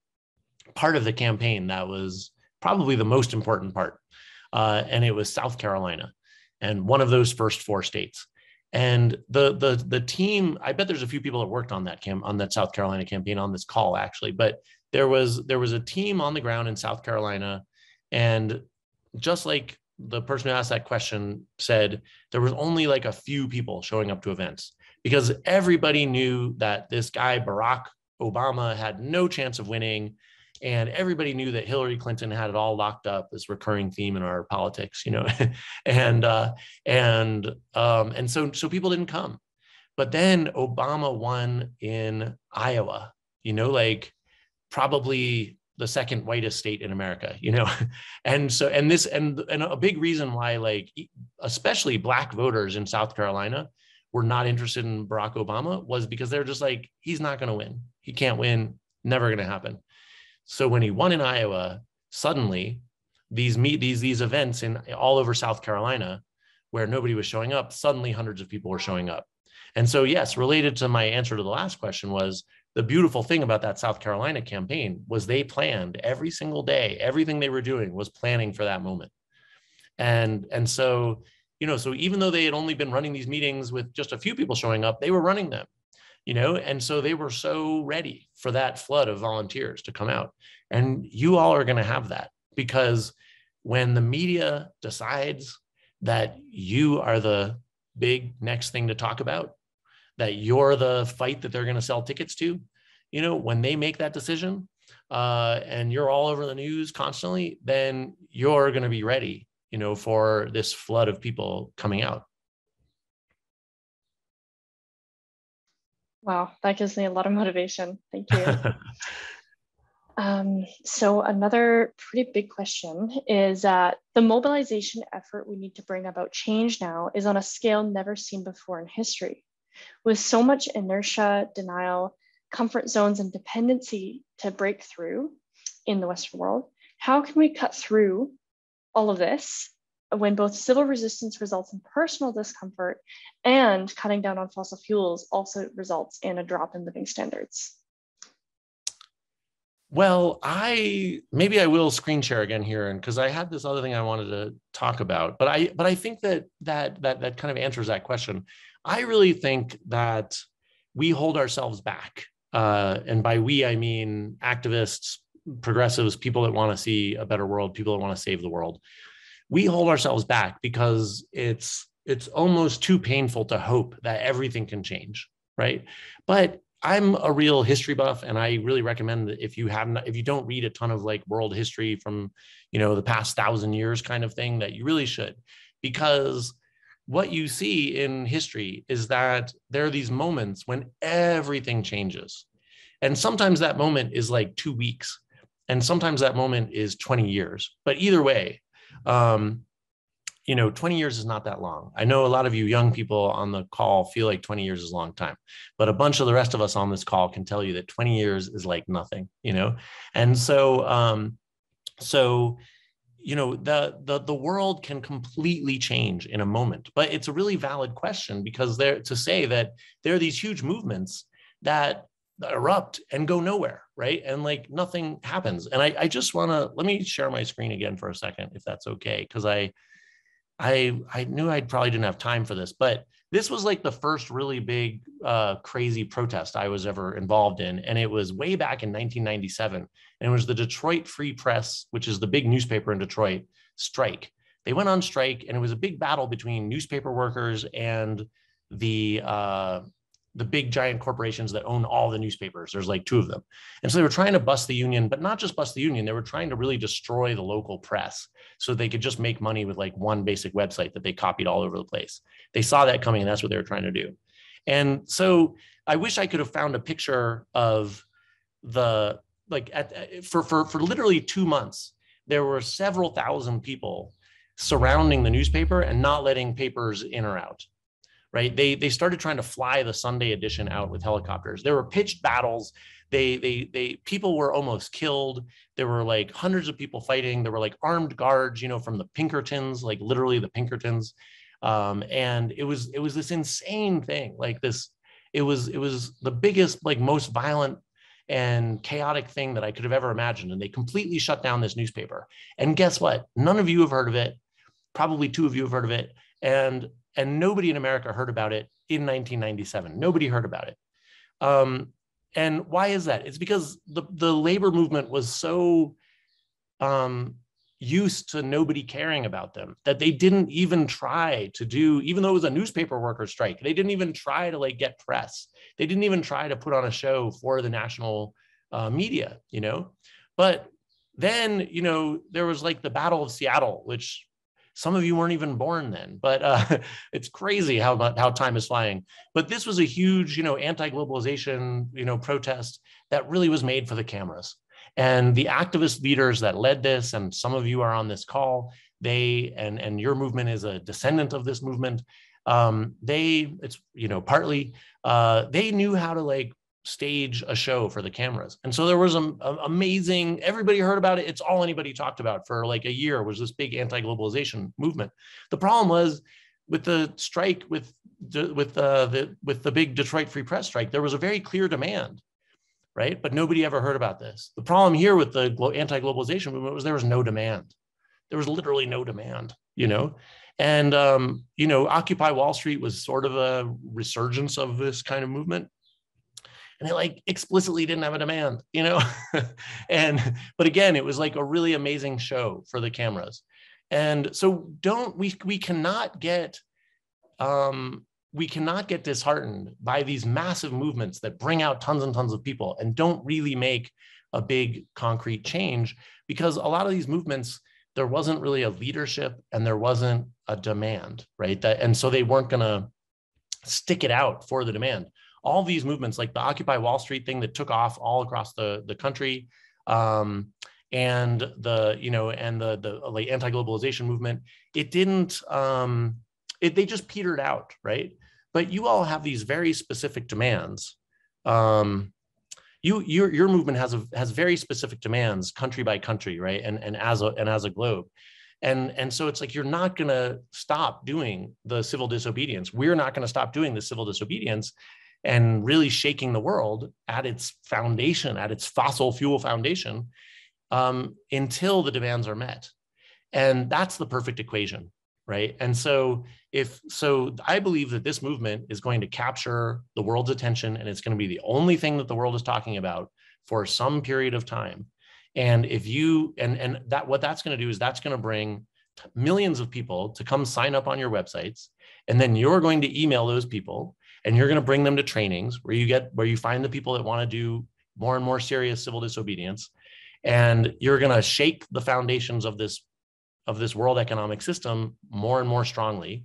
part of the campaign that was probably the most important part, and it was South Carolina, and one of those first four states. And the team, I bet there's a few people that worked on that South Carolina campaign on this call actually, but there was a team on the ground in South Carolina. And just like the person who asked that question said, there was only like a few people showing up to events because everybody knew that this guy, Barack Obama, had no chance of winning. And everybody knew that Hillary Clinton had it all locked up, this recurring theme in our politics, you know, and so people didn't come. But then Obama won in Iowa, you know, like probably the second whitest state in America, you know, and a big reason why, like, especially Black voters in South Carolina were not interested in Barack Obama was because they're just like, he's not going to win. He can't win. Never going to happen. So when he won in Iowa, suddenly these events in all over South Carolina where nobody was showing up, suddenly hundreds of people were showing up. And so, yes, related to my answer to the last question was the beautiful thing about that South Carolina campaign was they planned every single day, everything they were doing was planning for that moment. And so, you know, so even though they had only been running these meetings with just a few people showing up, they were running them. You know, and so they were so ready for that flood of volunteers to come out. And you all are going to have that because when the media decides that you are the big next thing to talk about, that you're the fight that they're going to sell tickets to, you know, when they make that decision and you're all over the news constantly, then you're going to be ready, you know, for this flood of people coming out. Wow, that gives me a lot of motivation. Thank you. So another pretty big question is the mobilization effort we need to bring about change now is on a scale never seen before in history. With so much inertia, denial, comfort zones, and dependency to break through in the Western world, how can we cut through all of this when both civil resistance results in personal discomfort and cutting down on fossil fuels also results in a drop in living standards? Well, maybe I will screen share again here, and because I had this other thing I wanted to talk about, but I think that kind of answers that question. I really think that we hold ourselves back, and by we I mean activists, progressives, people that want to see a better world, people that want to save the world. We hold ourselves back because it's almost too painful to hope that everything can change, right? But I'm a real history buff, and I really recommend that if you don't read a ton of like world history from, you know, the past 1,000 years kind of thing, that you really should, because what you see in history is that there are these moments when everything changes, and sometimes that moment is like 2 weeks, and sometimes that moment is 20 years. But either way, you know, 20 years is not that long. I know a lot of you young people on the call feel like 20 years is a long time, but a bunch of the rest of us on this call can tell you that 20 years is like nothing, you know? And so, you know, the world can completely change in a moment, but it's a really valid question because to say that there are these huge movements that erupt and go nowhere, right? And like nothing happens. And I just want to, let me share my screen again for a second, if that's okay, because I knew I probably didn't have time for this, but this was like the first really big, crazy protest I was ever involved in. And it was way back in 1997. And it was the Detroit Free Press, which is the big newspaper in Detroit, strike. They went on strike, and it was a big battle between newspaper workers and the big giant corporations that own all the newspapers. There's like two of them. And so they were trying to bust the union, but not just bust the union. They were trying to really destroy the local press so they could just make money with like one basic website that they copied all over the place. They saw that coming, and that's what they were trying to do. And so I wish I could have found a picture of the like for literally 2 months, there were several thousand people surrounding the newspaper and not letting papers in or out. Right? They started trying to fly the Sunday edition out with helicopters. There were pitched battles. People were almost killed. There were like hundreds of people fighting. There were like armed guards, you know, from the Pinkertons, like literally the Pinkertons. And it was this insane thing, like this, it was the biggest, like most violent and chaotic thing that I could have ever imagined. And they completely shut down this newspaper. And guess what? None of you have heard of it. Probably two of you have heard of it. And nobody in America heard about it in 1997. Nobody heard about it. And why is that? It's because the labor movement was so used to nobody caring about them that they didn't even try to do, even though it was a newspaper worker strike, they didn't even try to like get press. They didn't even try to put on a show for the national media, you know? But then, you know, there was like the Battle of Seattle, which some of you weren't even born then, but it's crazy how time is flying. But this was a huge, you know, anti-globalization, you know, protest that really was made for the cameras. And the activist leaders that led this, and some of you are on this call, they, and your movement is a descendant of this movement. They knew how to like stage a show for the cameras. And so there was an amazing, everybody heard about it. It's all anybody talked about for like a year was this big anti-globalization movement. The problem was with the strike, with the big Detroit Free Press strike, there was a very clear demand, right? But nobody ever heard about this. The problem here with the anti-globalization movement was there was no demand. There was literally no demand, you know? And, you know, Occupy Wall Street was sort of a resurgence of this kind of movement. And they like explicitly didn't have a demand, you know? But again, it was like a really amazing show for the cameras. And so we cannot get disheartened by these massive movements that bring out tons and tons of people and don't really make a big concrete change, because a lot of these movements, there wasn't really a leadership and there wasn't a demand, right? And so they weren't gonna stick it out for the demand. All these movements, like the Occupy Wall Street thing that took off all across the country, and the anti-globalization movement, they just petered out, right? But you all have these very specific demands. Your movement has very specific demands, country by country, right? And as a globe. And so it's like, you're not gonna stop doing the civil disobedience. We're not gonna stop doing the civil disobedience and really shaking the world at its foundation, at its fossil fuel foundation, until the demands are met. And that's the perfect equation, right? And so I believe that this movement is going to capture the world's attention, and it's going to be the only thing that the world is talking about for some period of time. And if you, and that, what that's going to do is that's going to bring millions of people to come sign up on your websites. And then you're going to email those people, and you're going to bring them to trainings where you find the people that want to do more and more serious civil disobedience. And you're going to shake the foundations of this world economic system more and more strongly.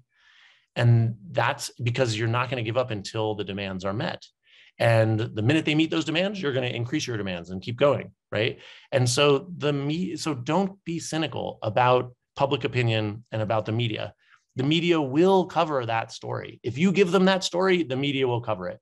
And that's because you're not going to give up until the demands are met. And the minute they meet those demands, you're going to increase your demands and keep going, right? And so don't be cynical about public opinion and about the media. The media will cover that story. If you give them that story, the media will cover it.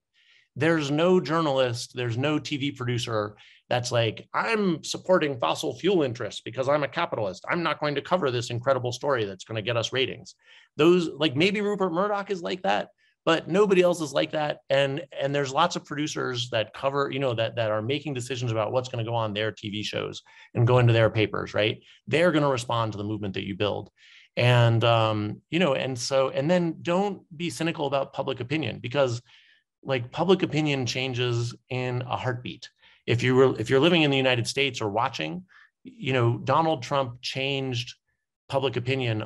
There's no journalist, there's no TV producer that's like, I'm supporting fossil fuel interests because I'm a capitalist. I'm not going to cover this incredible story that's going to get us ratings. Those, like, maybe Rupert Murdoch is like that, but nobody else is like that. And there's lots of producers that cover, you know, that are making decisions about what's going to go on their TV shows and go into their papers, right? They're going to respond to the movement that you build. And, you know, and then don't be cynical about public opinion, because like public opinion changes in a heartbeat. If you're living in the United States or watching, you know, Donald Trump changed public opinion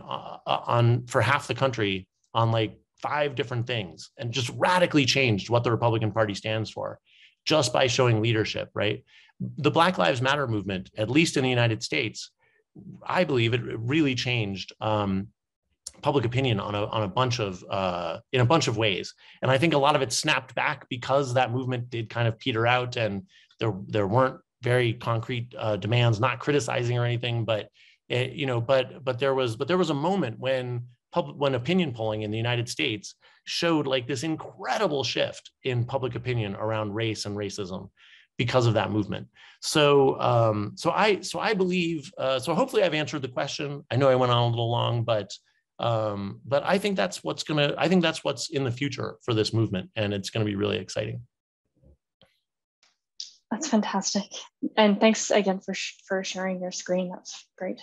for half the country on like 5 different things, and just radically changed what the Republican Party stands for just by showing leadership, right? The Black Lives Matter movement, at least in the United States, I believe it really changed public opinion in a bunch of ways. And I think a lot of it snapped back because that movement did kind of peter out, and there weren't very concrete demands, not criticizing or anything, but it, you know, but there was a moment when opinion polling in the United States showed like this incredible shift in public opinion around race and racism because of that movement. So I believe, so hopefully I've answered the question. I know I went on a little long, but I think that's what's gonna, I think that's what's in the future for this movement, and it's gonna be really exciting. That's fantastic. And thanks again for sharing your screen. That's great.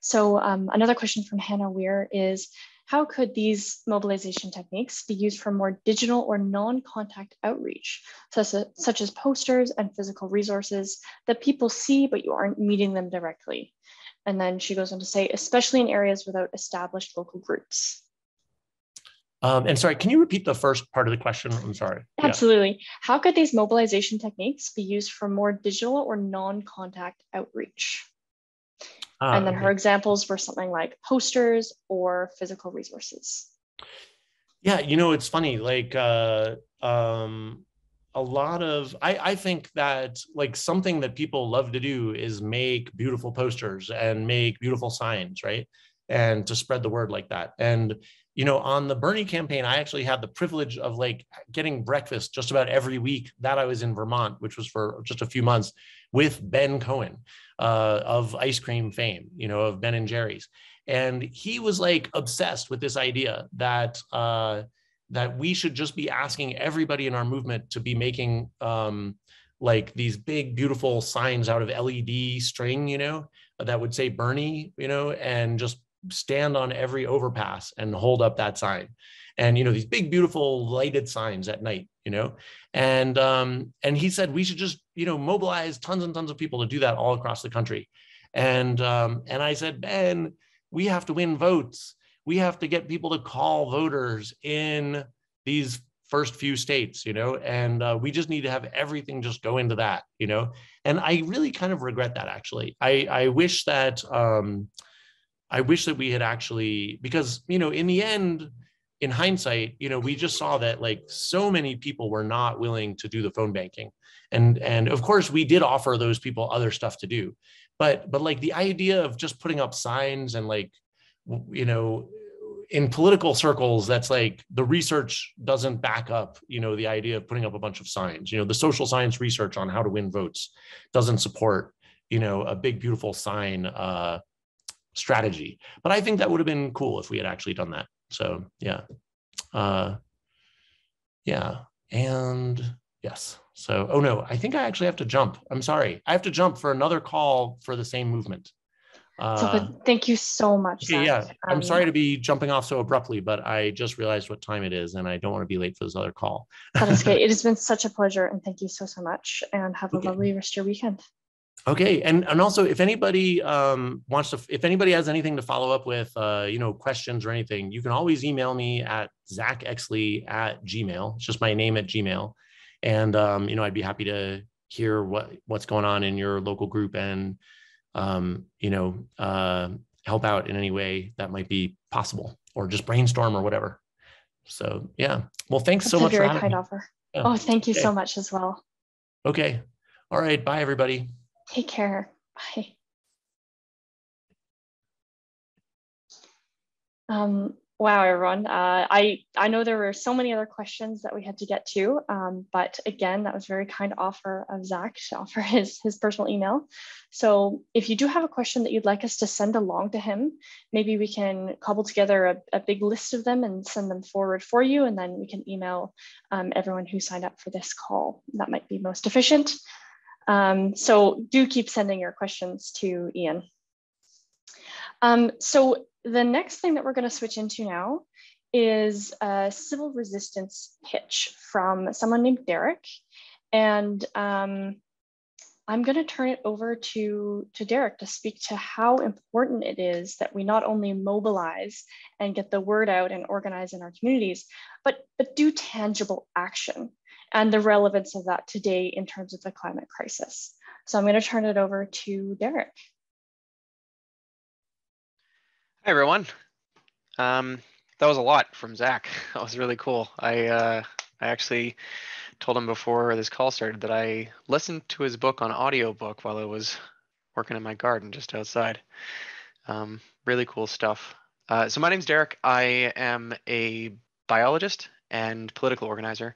So another question from Hannah Weir is, how could these mobilization techniques be used for more digital or non-contact outreach, such as posters and physical resources that people see, but you aren't meeting them directly? And then she goes on to say, especially in areas without established local groups. And sorry, can you repeat the first part of the question? I'm sorry. Absolutely. Yeah. How could these mobilization techniques be used for more digital or non-contact outreach? And then her examples were something like posters or physical resources. Yeah, you know, it's funny, like a lot of, I think that like something that people love to do is make beautiful posters and make beautiful signs, right? And to spread the word like that. And, you know, on the Bernie campaign, I actually had the privilege of like getting breakfast just about every week that I was in Vermont, which was for just a few months, with Ben Cohen of ice cream fame, you know, of Ben and Jerry's. And he was like obsessed with this idea that that we should just be asking everybody in our movement to be making like these big, beautiful signs out of LED string, you know, that would say Bernie, you know, and just stand on every overpass and hold up that sign, and you know, these big beautiful lighted signs at night, you know. And and he said we should just, you know, mobilize tons and tons of people to do that all across the country. And I said, Ben, we have to win votes. We have to get people to call voters in these first few states, you know, and we just need to have everything just go into that, you know. And I really kind of regret that, actually. I wish that we had actually, because, you know, in the end, in hindsight, you know, we just saw that like so many people were not willing to do the phone banking. And of course we did offer those people other stuff to do, but like the idea of just putting up signs and like, you know, in political circles, that's like the research doesn't back up, you know, the idea of putting up a bunch of signs, you know, the social science research on how to win votes doesn't support, you know, a big, beautiful sign, strategy. But I think that would have been cool if we had actually done that. So yeah. Yeah. And yes. So, oh no, I think I actually have to jump. I'm sorry. I have to jump for another call for the same movement. So thank you so much, Zach. Yeah. I'm sorry to be jumping off so abruptly, but I just realized what time it is and I don't want to be late for this other call. That is great. It has been such a pleasure. And thank you so, so much, and have a lovely rest of your weekend. Okay. And also if anybody wants to, if anybody has anything to follow up with, you know, questions or anything, you can always email me at zachexley@gmail.com. It's just my name at Gmail. And, you know, I'd be happy to hear what's going on in your local group and, you know, help out in any way that might be possible, or just brainstorm or whatever. So, yeah. Well, thanks so much for having me. That's a very kind offer. Yeah. Oh, thank you so much as well. Okay. All right. Bye, everybody. Take care. Bye. Wow, everyone. I know there were so many other questions that we had to get to, but again, that was a very kind offer of Zach to offer his personal email. So if you do have a question that you'd like us to send along to him, maybe we can cobble together a big list of them and send them forward for you. And then we can email everyone who signed up for this call. That might be most efficient. So do keep sending your questions to Ian. So the next thing that we're going to switch into now is a civil resistance pitch from someone named Derek. And I'm going to turn it over to Derek to speak to how important it is that we not only mobilize and get the word out and organize in our communities, but do tangible action, and the relevance of that today in terms of the climate crisis. So I'm going to turn it over to Derek. Hi, everyone. That was a lot from Zach. That was really cool. I actually told him before this call started that I listened to his book on audiobook while I was working in my garden just outside. Really cool stuff. So my name's Derek. I am a biologist and political organizer.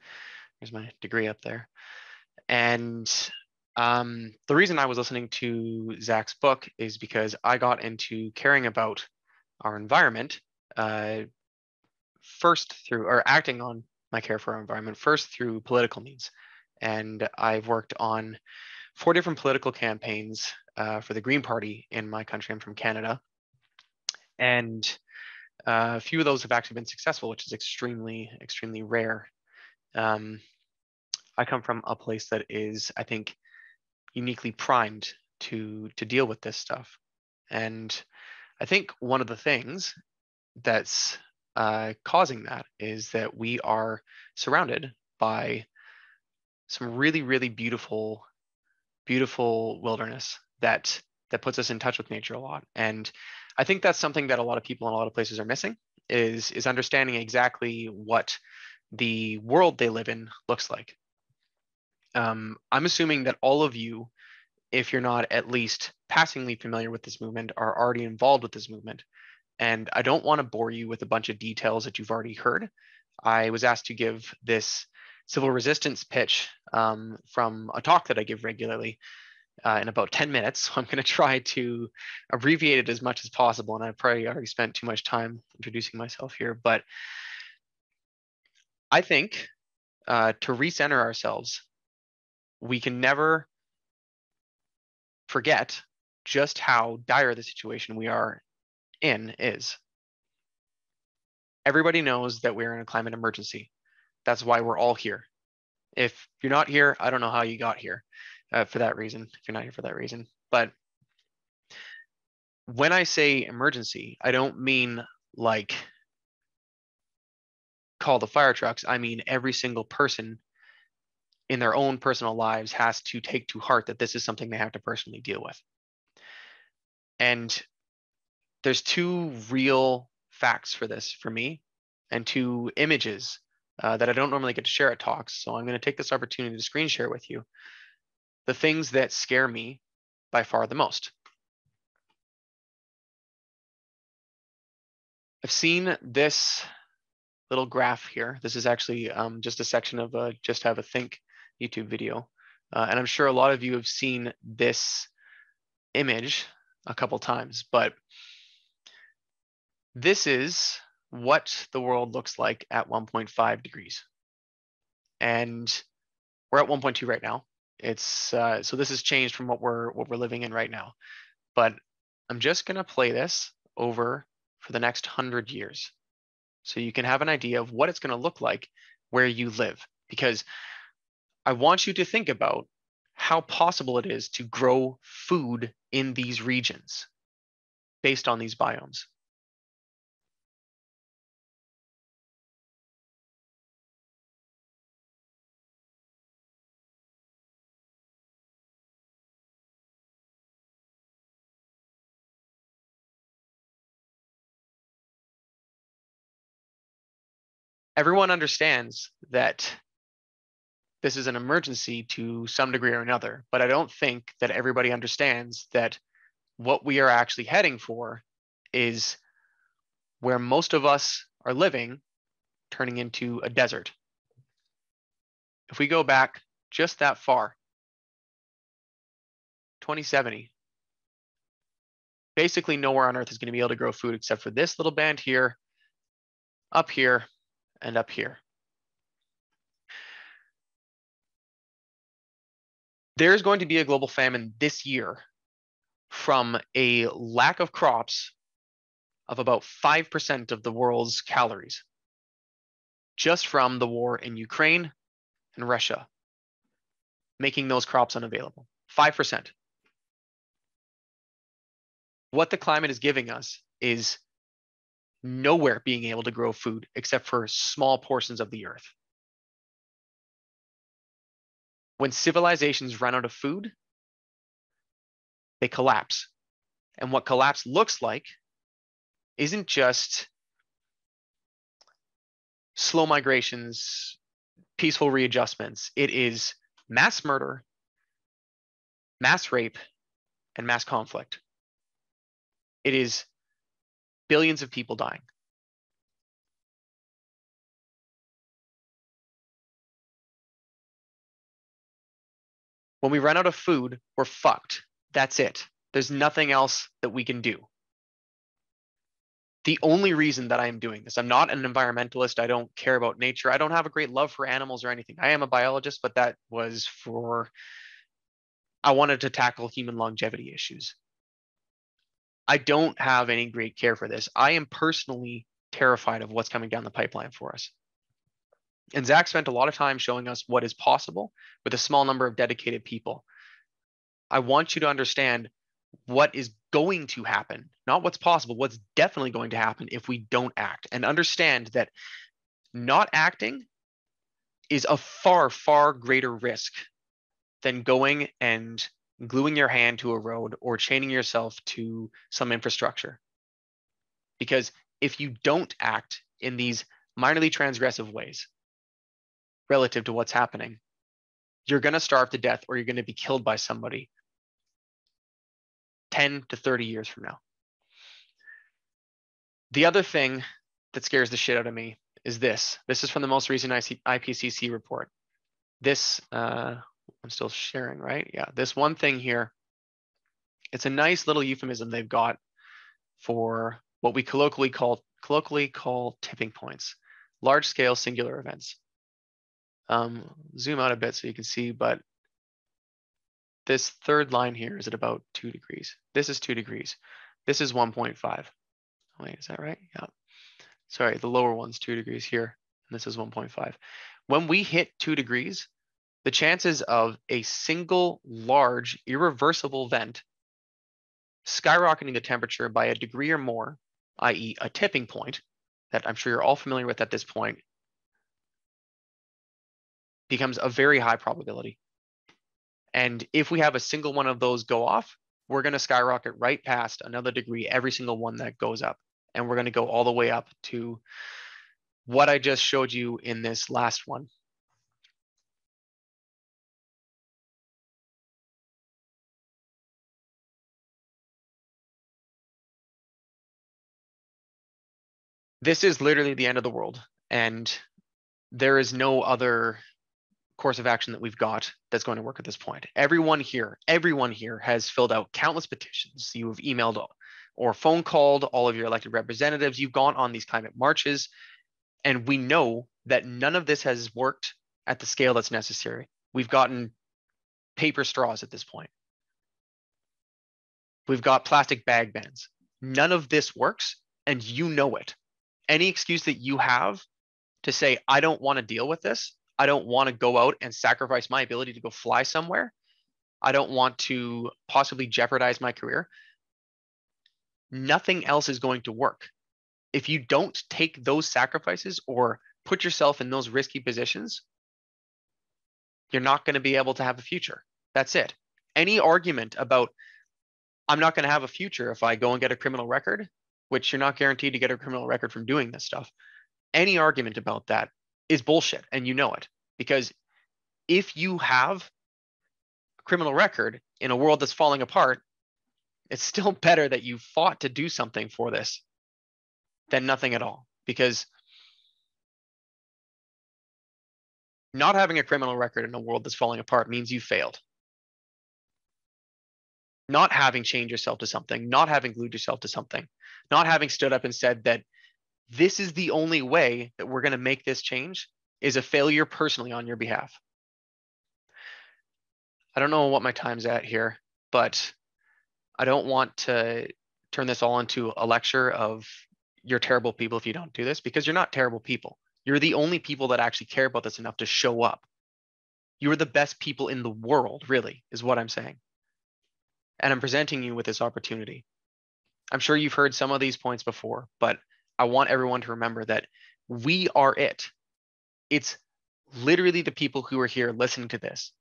Here's my degree up there. And the reason I was listening to Zach's book is because I got into caring about our environment first through, or acting on my care for our environment first through political means. And I've worked on 4 different political campaigns for the Green Party in my country. I'm from Canada. And a few of those have actually been successful, which is extremely, extremely rare. I come from a place that is, I think, uniquely primed to deal with this stuff. And I think one of the things that's causing that is that we are surrounded by some really, really beautiful, beautiful wilderness that puts us in touch with nature a lot. And I think that's something that a lot of people in a lot of places are missing, is understanding exactly what the world they live in looks like. I'm assuming that all of you, if you're not at least passingly familiar with this movement, are already involved with this movement. And I don't want to bore you with a bunch of details that you've already heard. I was asked to give this civil resistance pitch from a talk that I give regularly in about 10 minutes. So I'm going to try to abbreviate it as much as possible. And I probably already spent too much time introducing myself here, but I think to recenter ourselves, we can never forget just how dire the situation we are in is. Everybody knows that we're in a climate emergency. That's why we're all here. If you're not here, I don't know how you got here for that reason, if you're not here for that reason. But when I say emergency, I don't mean like call the fire trucks. I mean every single person in their own personal lives has to take to heart that this is something they have to personally deal with. And there's 2 real facts for this for me, and 2 images that I don't normally get to share at talks. So I'm going to take this opportunity to screen share with you the things that scare me by far the most. I've seen this little graph here. This is actually just a section of a Just Have a Think YouTube video. And I'm sure a lot of you have seen this image a couple times, but this is what the world looks like at 1.5 degrees. And we're at 1.2 right now. It's so this has changed from what we're living in right now. But I'm just gonna play this over for the next 100 years. So you can have an idea of what it's gonna look like where you live, because I want you to think about how possible it is to grow food in these regions based on these biomes. Everyone understands that this is an emergency to some degree or another, but I don't think that everybody understands that what we are actually heading for is where most of us are living, turning into a desert. If we go back just that far, 2070, basically nowhere on Earth is going to be able to grow food except for this little band here, up here, and up here. There's going to be a global famine this year from a lack of crops of about 5% of the world's calories, just from the war in Ukraine and Russia, making those crops unavailable, 5%. What the climate is giving us is nowhere being able to grow food except for small portions of the earth. When civilizations run out of food, they collapse. And what collapse looks like isn't just slow migrations, peaceful readjustments. It is mass murder, mass rape, and mass conflict. It is billions of people dying. When we run out of food, we're fucked. That's it. There's nothing else that we can do. The only reason that I am doing this, I'm not an environmentalist. I don't care about nature. I don't have a great love for animals or anything. I am a biologist, but that was for, I wanted to tackle human longevity issues. I don't have any great care for this. I am personally terrified of what's coming down the pipeline for us. And Zach spent a lot of time showing us what is possible with a small number of dedicated people. I want you to understand what is going to happen, not what's possible, what's definitely going to happen if we don't act, and understand that not acting is a far, far greater risk than going and gluing your hand to a road or chaining yourself to some infrastructure. Because if you don't act in these minorly transgressive ways, relative to what's happening, you're going to starve to death, or you're going to be killed by somebody 10 to 30 years from now. The other thing that scares the shit out of me is this. This is from the most recent IPCC report. This, I'm still sharing, right? Yeah, this one thing here. It's a nice little euphemism they've got for what we colloquially call tipping points, large-scale singular events. Zoom out a bit so you can see, but this third line here is at about 2 degrees. This is 2 degrees. This is 1.5. Wait, is that right? Yeah. Sorry, the lower one's 2 degrees here, and this is 1.5. When we hit 2 degrees, the chances of a single large irreversible event skyrocketing the temperature by a degree or more, i.e. a tipping point that I'm sure you're all familiar with at this point, becomes a very high probability. And if we have a single one of those go off, we're going to skyrocket right past another degree, every single one that goes up. And we're going to go all the way up to what I just showed you in this last one. This is literally the end of the world. And there is no other course of action that we've got that's going to work at this point. Everyone here has filled out countless petitions. You have emailed or phone called all of your elected representatives. You've gone on these climate marches. And we know that none of this has worked at the scale that's necessary. We've gotten paper straws at this point. We've got plastic bag bans. None of this works, and you know it. Any excuse that you have to say, I don't want to deal with this. I don't want to go out and sacrifice my ability to go fly somewhere. I don't want to possibly jeopardize my career. Nothing else is going to work. If you don't take those sacrifices or put yourself in those risky positions, you're not going to be able to have a future. That's it. Any argument about, I'm not going to have a future if I go and get a criminal record, which you're not guaranteed to get a criminal record from doing this stuff. Any argument about that is bullshit, and you know it, because if you have a criminal record in a world that's falling apart, it's still better that you fought to do something for this than nothing at all, because not having a criminal record in a world that's falling apart means you failed. Not having chained yourself to something, not having glued yourself to something, not having stood up and said that this is the only way that we're going to make this change is a failure personally on your behalf. I don't know what my time's at here, but I don't want to turn this all into a lecture of you're terrible people if you don't do this, because you're not terrible people. You're the only people that actually care about this enough to show up. You're the best people in the world, really, is what I'm saying. And I'm presenting you with this opportunity. I'm sure you've heard some of these points before, but I want everyone to remember that we are it. It's literally the people who are here listening to this.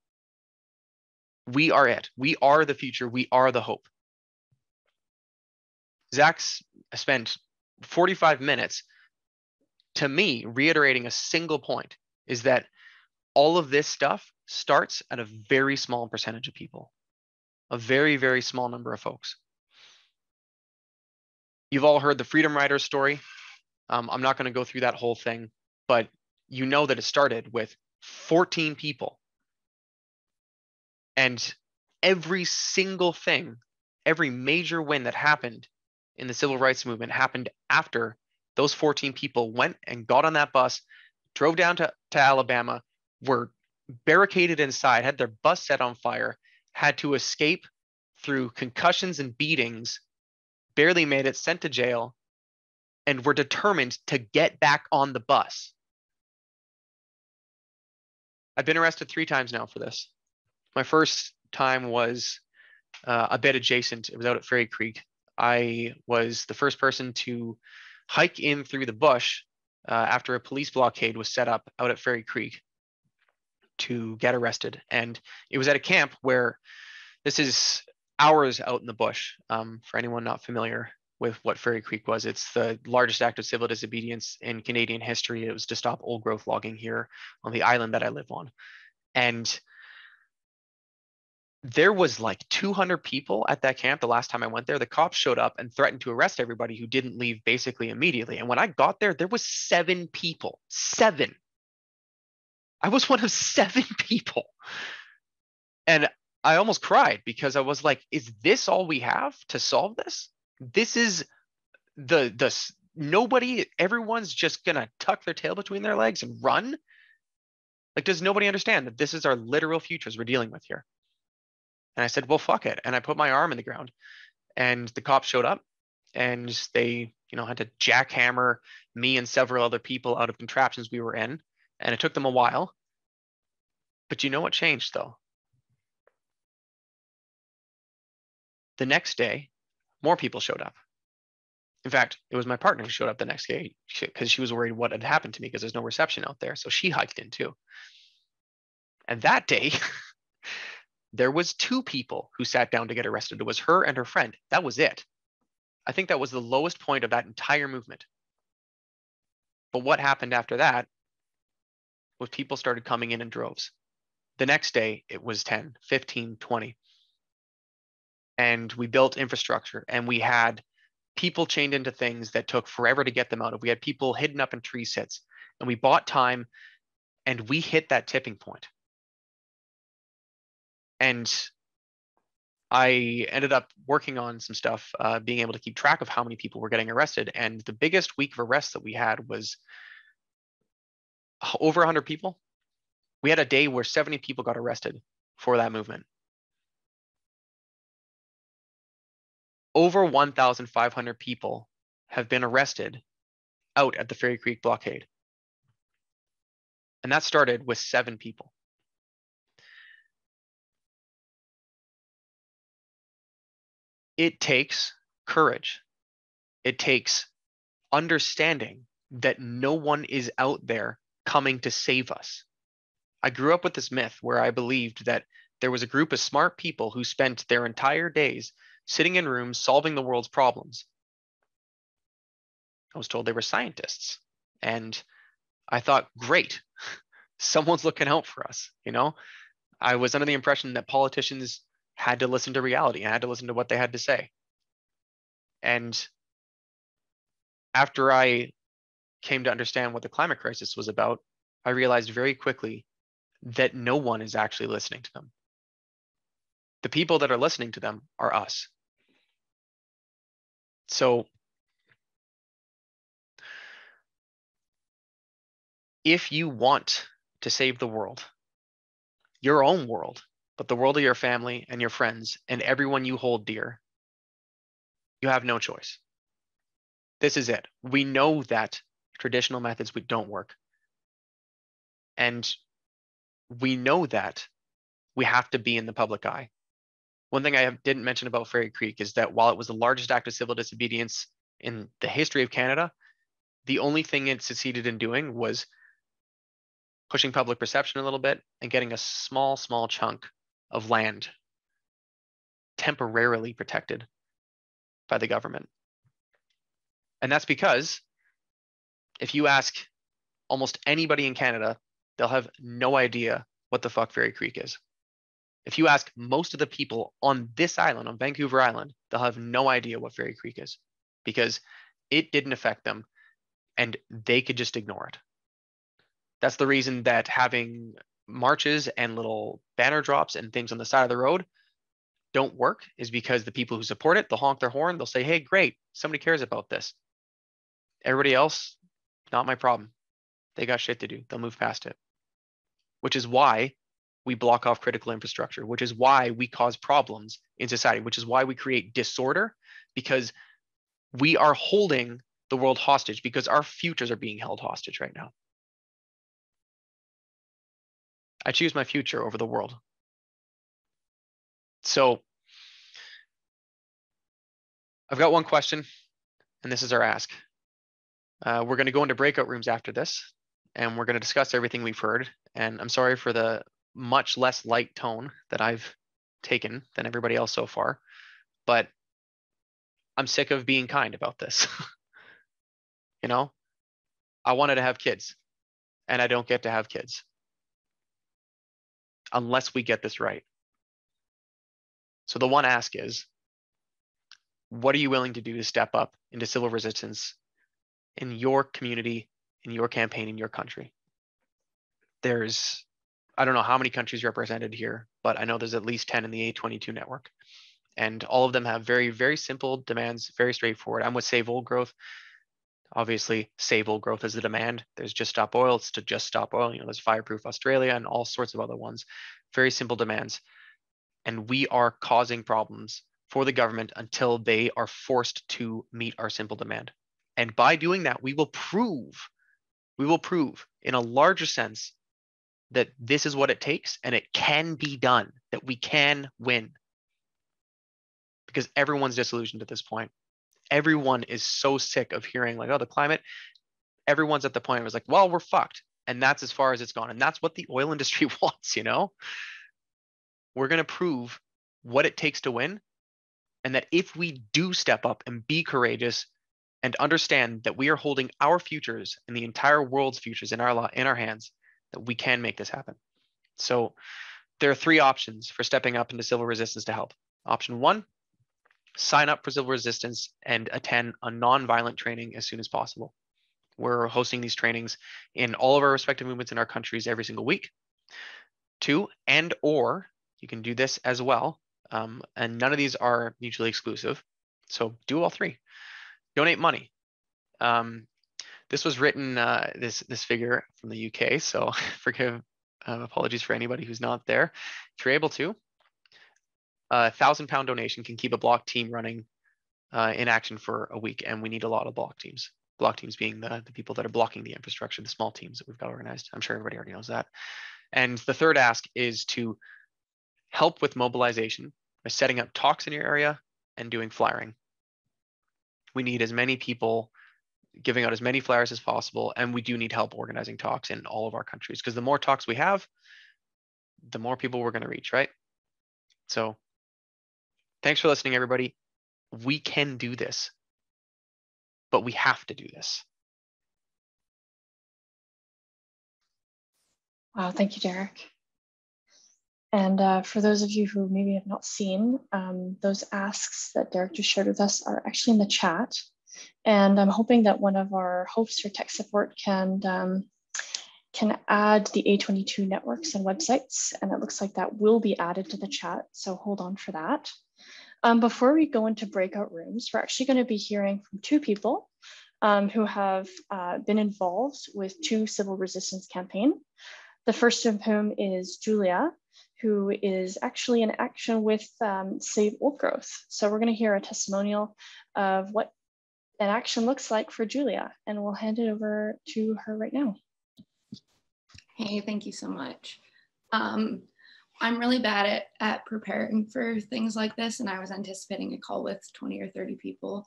We are it. We are the future. We are the hope. Zach spent 45 minutes, to me, reiterating a single point, is that all of this stuff starts at a very small percentage of people, a very, very small number of folks. You've all heard the Freedom Riders story. I'm not going to go through that whole thing, but you know that it started with 14 people. And every single thing, every major win that happened in the civil rights movement happened after those 14 people went and got on that bus, drove down to Alabama, were barricaded inside, had their bus set on fire, had to escape through concussions and beatings, barely made it, sent to jail, and were determined to get back on the bus. I've been arrested 3 times now for this. My first time was a bit adjacent. It was out at Fairy Creek. I was the first person to hike in through the bush after a police blockade was set up out at Fairy Creek to get arrested. And it was at a camp where this is hours out in the bush. For anyone not familiar with what Fairy Creek was, it's the largest act of civil disobedience in Canadian history. It was to stop old growth logging here on the island that I live on. And there was like 200 people at that camp the last time I went there. The cops showed up and threatened to arrest everybody who didn't leave basically immediately. And when I got there, there was 7 people, 7. I was one of 7 people. And I almost cried because I was like, is this all we have to solve this? This is the nobody, everyone's just going to tuck their tail between their legs and run. Like, does nobody understand that this is our literal futures we're dealing with here? And I said, well, fuck it. And I put my arm in the ground and the cops showed up and they, you know, had to jackhammer me and several other people out of contraptions we were in. And it took them a while. But you know what changed though? The next day, more people showed up. In fact, it was my partner who showed up the next day because she was worried what had happened to me because there's no reception out there. So she hiked in too. And that day, there was 2 people who sat down to get arrested. It was her and her friend. That was it. I think that was the lowest point of that entire movement. But what happened after that was people started coming in droves. The next day, it was 10, 15, 20. And we built infrastructure and we had people chained into things that took forever to get them out of. We had people hidden up in tree sits and we bought time and we hit that tipping point. And I ended up working on some stuff, being able to keep track of how many people were getting arrested. And the biggest week of arrests that we had was over 100 people. We had a day where 70 people got arrested for that movement. Over 1,500 people have been arrested out at the Fairy Creek blockade. And that started with 7 people. It takes courage. It takes understanding that no one is out there coming to save us. I grew up with this myth where I believed that there was a group of smart people who spent their entire days sitting in rooms solving the world's problems. I was told they were scientists. And I thought, great, someone's looking out for us. You know, I was under the impression that politicians had to listen to reality and had to listen to what they had to say. And after I came to understand what the climate crisis was about, I realized very quickly that no one is actually listening to them. The people that are listening to them are us. So if you want to save the world, your own world, but the world of your family and your friends and everyone you hold dear, you have no choice. This is it. We know that traditional methods don't work. And we know that we have to be in the public eye. One thing I didn't mention about Fairy Creek is that while it was the largest act of civil disobedience in the history of Canada, the only thing it succeeded in doing was pushing public perception a little bit and getting a small, small chunk of land temporarily protected by the government. And that's because if you ask almost anybody in Canada, they'll have no idea what the fuck Fairy Creek is. If you ask most of the people on this island, on Vancouver Island, they'll have no idea what Fairy Creek is because it didn't affect them and they could just ignore it. That's the reason that having marches and little banner drops and things on the side of the road don't work, is because the people who support it, they'll honk their horn, they'll say, hey, great, somebody cares about this. Everybody else, not my problem. They got shit to do. They'll move past it, which is why we block off critical infrastructure, which is why we cause problems in society, which is why we create disorder, because we are holding the world hostage, because our futures are being held hostage right now. I choose my future over the world. So I've got one question, and this is our ask. We're going to go into breakout rooms after this, and we're going to discuss everything we've heard. And I'm sorry for the much less light tone that I've taken than everybody else so far, but I'm sick of being kind about this. You know, I wanted to have kids, and I don't get to have kids unless we get this right. So the one ask is, what are you willing to do to step up into civil resistance in your community, in your campaign, in your country? There's, I don't know how many countries represented here, but I know there's at least 10 in the A22 network. And all of them have very, very simple demands, very straightforward. I'm with Save Old Growth. Obviously, Save Old Growth is the demand. There's Just Stop Oil. It's to Just Stop Oil. You know, there's Fireproof Australia and all sorts of other ones. Very simple demands. And we are causing problems for the government until they are forced to meet our simple demand. And by doing that, we will prove in a larger sense that this is what it takes and it can be done, that we can win. Because everyone's disillusioned at this point. Everyone is so sick of hearing like, oh, the climate. Everyone's at the point where it's like, well, we're fucked. And that's as far as it's gone. And that's what the oil industry wants, you know? We're going to prove what it takes to win. And that if we do step up and be courageous, and understand that we are holding our futures and the entire world's futures in our hands, that we can make this happen. So there are three options for stepping up into civil resistance to help. Option one, sign up for civil resistance and attend a nonviolent training as soon as possible. We're hosting these trainings in all of our respective movements in our countries every single week. Two, and or you can do this as well. And none of these are mutually exclusive. So do all three. Donate money. This was written, this figure from the UK, so forgive, apologies for anybody who's not there. If you're able to, a £1,000 donation can keep a block team running in action for a week, and we need a lot of block teams. Block teams being the people that are blocking the infrastructure, the small teams that we've got organized. I'm sure everybody already knows that. And the third ask is to help with mobilization by setting up talks in your area and doing flyering. We need as many people giving out as many flyers as possible, and we do need help organizing talks in all of our countries, because the more talks we have, the more people we're going to reach, right? So thanks for listening, everybody. We can do this, but we have to do this. Wow, thank you, Derek. And for those of you who maybe have not seen, those asks that Derek just shared with us are actually in the chat. And I'm hoping that one of our hosts or tech support can add the A22 networks and websites. And it looks like that will be added to the chat. So hold on for that. Before we go into breakout rooms, we're actually going to be hearing from two people who have been involved with two civil resistance campaigns. The first of whom is Julia, who is actually in action with Save Old Growth. So we're going to hear a testimonial of what an action looks like for Julia, and we'll hand it over to her right now. Hey, thank you so much. I'm really bad at preparing for things like this, and I was anticipating a call with 20 or 30 people.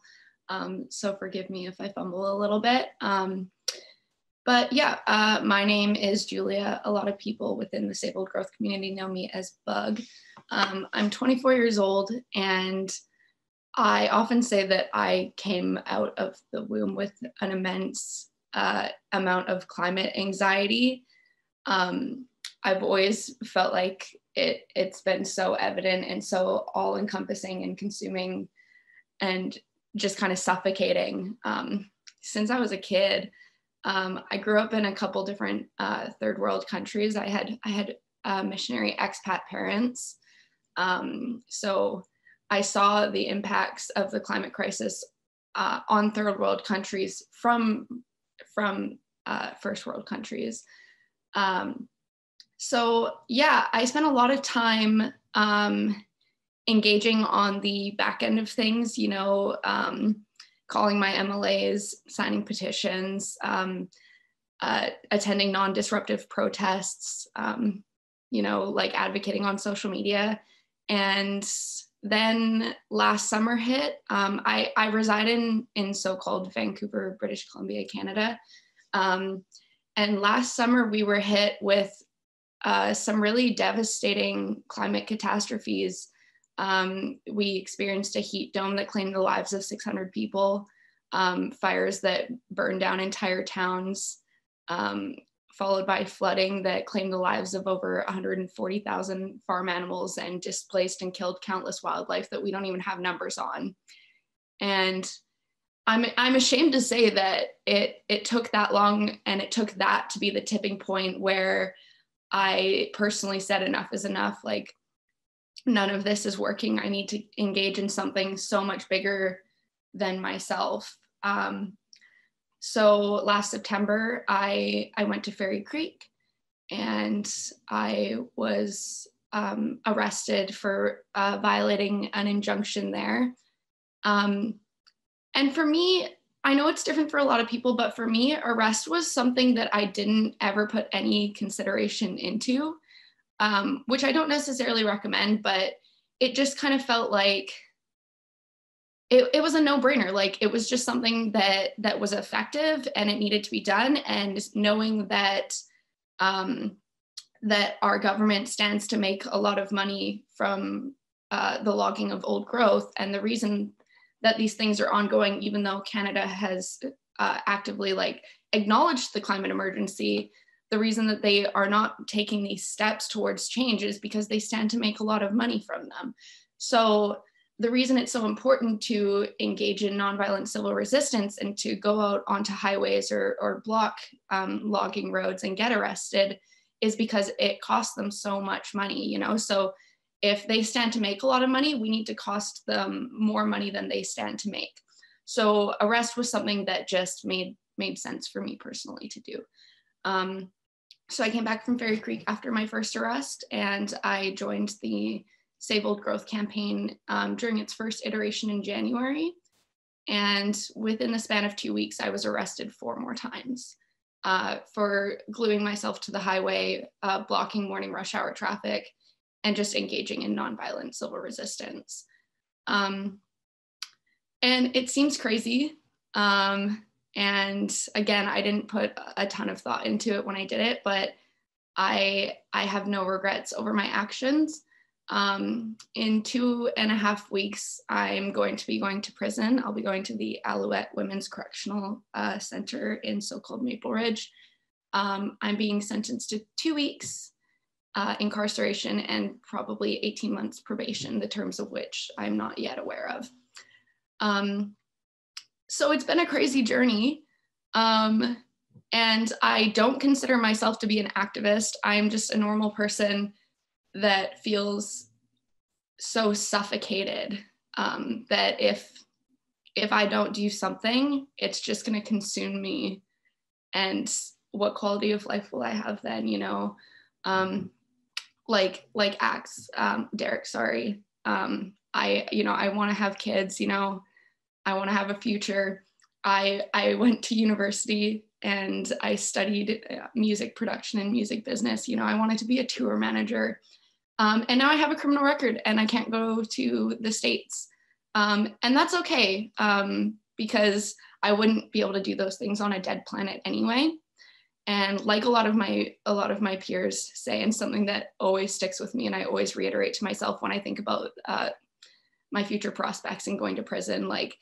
So forgive me if I fumble a little bit. But yeah, my name is Julia. A lot of people within the Save Old Growth community know me as Bug. I'm 24 years old, and I often say that I came out of the womb with an immense amount of climate anxiety. I've always felt like it's been so evident and so all-encompassing and consuming and just kind of suffocating since I was a kid. I grew up in a couple different third world countries. I had missionary expat parents, so I saw the impacts of the climate crisis on third world countries from first world countries. So yeah, I spent a lot of time engaging on the back end of things, you know, calling my MLAs, signing petitions, attending non-disruptive protests, you know, like advocating on social media. And then last summer hit. I reside in so-called Vancouver, British Columbia, Canada. And last summer we were hit with some really devastating climate catastrophes. We experienced a heat dome that claimed the lives of 600 people, fires that burned down entire towns, followed by flooding that claimed the lives of over 140,000 farm animals and displaced and killed countless wildlife that we don't even have numbers on. And I'm ashamed to say that it took that long, and it took that to be the tipping point where I personally said enough is enough. Like, none of this is working. I need to engage in something so much bigger than myself. So last September, I went to Fairy Creek, and I was arrested for violating an injunction there. And for me, I know it's different for a lot of people, but for me, arrest was something that I didn't ever put any consideration into, which I don't necessarily recommend, but it just kind of felt like it was a no-brainer. Like, it was just something that was effective and it needed to be done. And knowing that that our government stands to make a lot of money from the logging of old growth, and the reason that these things are ongoing, even though Canada has actively like acknowledged the climate emergency, the reason that they are not taking these steps towards change is because they stand to make a lot of money from them. So the reason it's so important to engage in nonviolent civil resistance and to go out onto highways or block logging roads and get arrested is because it costs them so much money, you know? So if they stand to make a lot of money, we need to cost them more money than they stand to make. So arrest was something that just made sense for me personally to do. So I came back from Fairy Creek after my first arrest, and I joined the Save Old Growth campaign during its first iteration in January. And within the span of 2 weeks, I was arrested 4 more times for gluing myself to the highway, blocking morning rush hour traffic, and just engaging in nonviolent civil resistance. And it seems crazy. And again, I didn't put a ton of thought into it when I did it, but I have no regrets over my actions. In 2.5 weeks, I'm going to be going to prison. I'll be going to the Alouette Women's Correctional Center in so-called Maple Ridge. I'm being sentenced to 2 weeks incarceration and probably 18 months probation, the terms of which I'm not yet aware of. So it's been a crazy journey. And I don't consider myself to be an activist. I'm just a normal person that feels so suffocated that if I don't do something, it's just gonna consume me. And what quality of life will I have then, you know? Like Axe, Derek, sorry. I want to have kids, you know, I want to have a future. I went to university and I studied music production and music business. You know, I wanted to be a tour manager. And now I have a criminal record and I can't go to the States. And that's okay, because I wouldn't be able to do those things on a dead planet anyway. And like a lot of my peers say, and something that always sticks with me and I always reiterate to myself when I think about my future prospects and going to prison, like,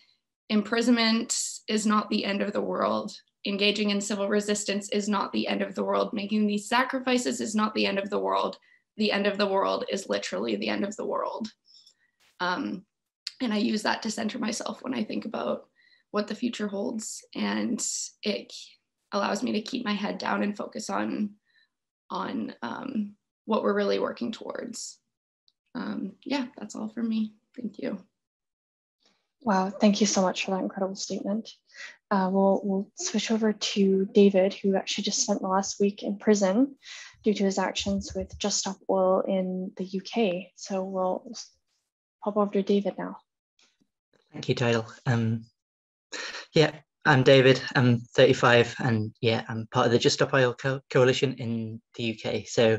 imprisonment is not the end of the world. engaging in civil resistance is not the end of the world. Making these sacrifices is not the end of the world. The end of the world is literally the end of the world. And I use that to center myself when I think about what the future holds, and it allows me to keep my head down and focus on what we're really working towards. Yeah, that's all for me. Thank you. Wow, thank you so much for that incredible statement. We'll switch over to David, who actually just spent the last week in prison due to his actions with Just Stop Oil in the UK. So we'll pop over to David now. Thank you, Tidal. Yeah, I'm David, I'm 35, and yeah, I'm part of the Just Stop Oil Coalition in the UK. So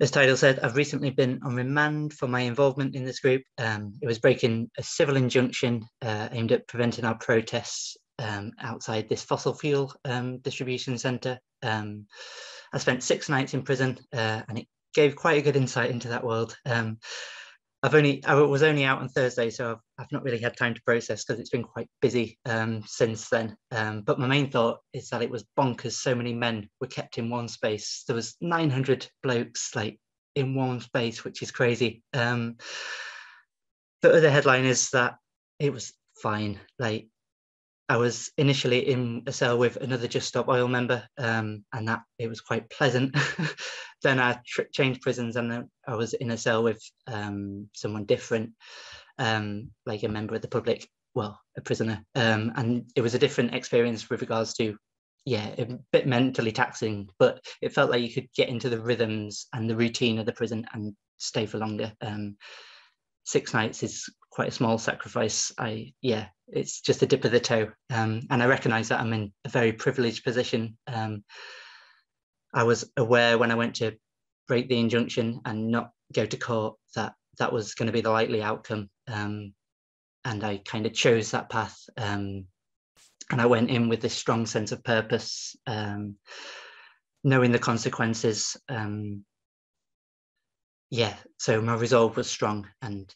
as Tidal said, I've recently been on remand for my involvement in this group. It was breaking a civil injunction aimed at preventing our protests outside this fossil fuel distribution centre. I spent 6 nights in prison, and it gave quite a good insight into that world. I was only out on Thursday, so I've not really had time to process because it's been quite busy since then. But my main thought is that it was bonkers so many men were kept in one space. There was 900 blokes like in one space, which is crazy. The other headline is that it was fine. Like, I was initially in a cell with another Just Stop Oil member, and that it was quite pleasant. Then I changed prisons, and then I was in a cell with someone different, like a member of the public, well, a prisoner. And it was a different experience with regards to, yeah, a bit mentally taxing, but it felt like you could get into the rhythms and the routine of the prison and stay for longer. 6 nights is quite a small sacrifice. Yeah, it's just a dip of the toe. And I recognize that I'm in a very privileged position. I was aware when I went to break the injunction and not go to court that that was going to be the likely outcome. And I kind of chose that path. And I went in with this strong sense of purpose, knowing the consequences. Yeah, so my resolve was strong, and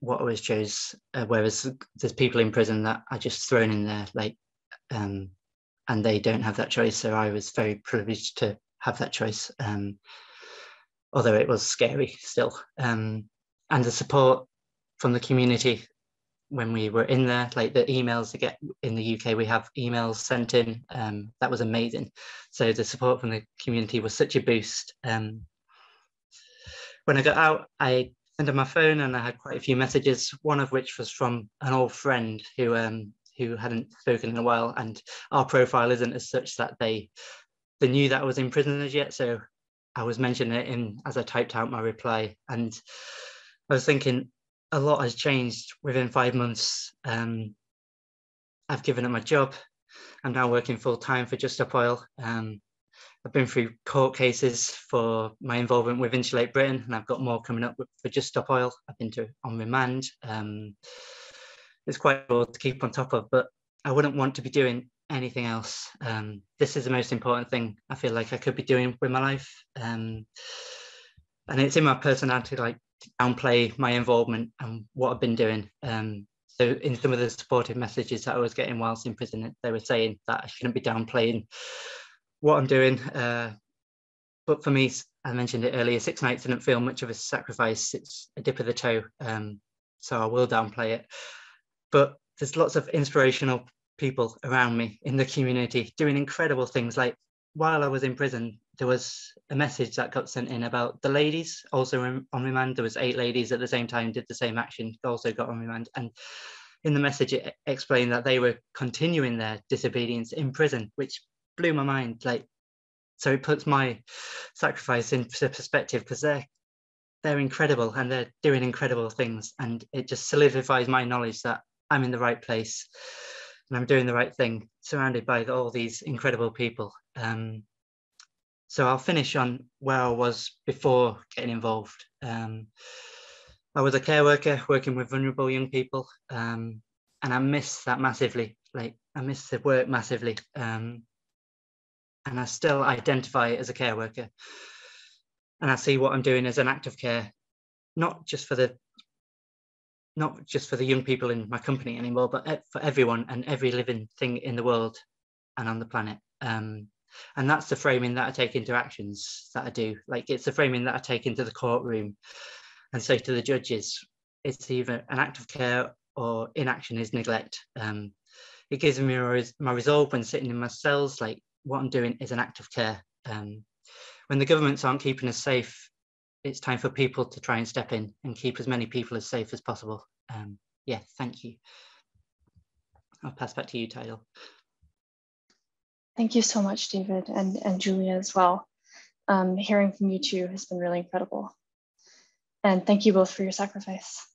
what I always chose, whereas there's people in prison that are just thrown in there, like, and they don't have that choice. So I was very privileged to have that choice, although it was scary still. And the support from the community when we were in there, like the emails I get in the UK, we have emails sent in, that was amazing. So the support from the community was such a boost. When I got out, I ended my phone and I had quite a few messages, one of which was from an old friend who hadn't spoken in a while, and our profile isn't as such that they knew that I was in prison as yet, so I was mentioning it as I typed out my reply, and I was thinking a lot has changed within 5 months. I've given up my job. I'm now working full time for Just Stop Oil. I've been through court cases for my involvement with Insulate Britain, and I've got more coming up for Just Stop Oil. I've been on remand. It's quite cool to keep on top of, but I wouldn't want to be doing anything else. This is the most important thing I feel like I could be doing with my life. And it's in my personality, like, to downplay my involvement and what I've been doing. So in some of the supportive messages that I was getting whilst in prison, they were saying that I shouldn't be downplaying what I'm doing, but for me, I mentioned it earlier, 6 nights didn't feel much of a sacrifice. It's a dip of the toe, so I will downplay it. But there's lots of inspirational people around me in the community doing incredible things. Like, while I was in prison, there was a message that got sent in about the ladies also on remand. There was 8 ladies at the same time, did the same action, also got on remand, and in the message it explained that they were continuing their disobedience in prison, which blew my mind. Like, so it puts my sacrifice into perspective, because they're incredible and they're doing incredible things, and it just solidifies my knowledge that I'm in the right place and I'm doing the right thing, surrounded by all these incredible people. So I'll finish on where I was before getting involved. I was a care worker working with vulnerable young people, and I miss that massively. Like, I miss the work massively. And I still identify as a care worker, and I see what I'm doing as an act of care, not just for the young people in my company anymore, but for everyone and every living thing in the world. and on the planet. And that's the framing that I take into actions that I do. Like, it's the framing that I take into the courtroom and say to the judges, it's either an act of care or inaction is neglect. It gives me my resolve when sitting in my cells, like, what I'm doing is an act of care. When the governments aren't keeping us safe, it's time for people to try and step in and keep as many people as safe as possible. Yeah, thank you. I'll pass back to you, Tidal. Thank you so much, David, and Julia as well. Hearing from you two has been really incredible. And thank you both for your sacrifice.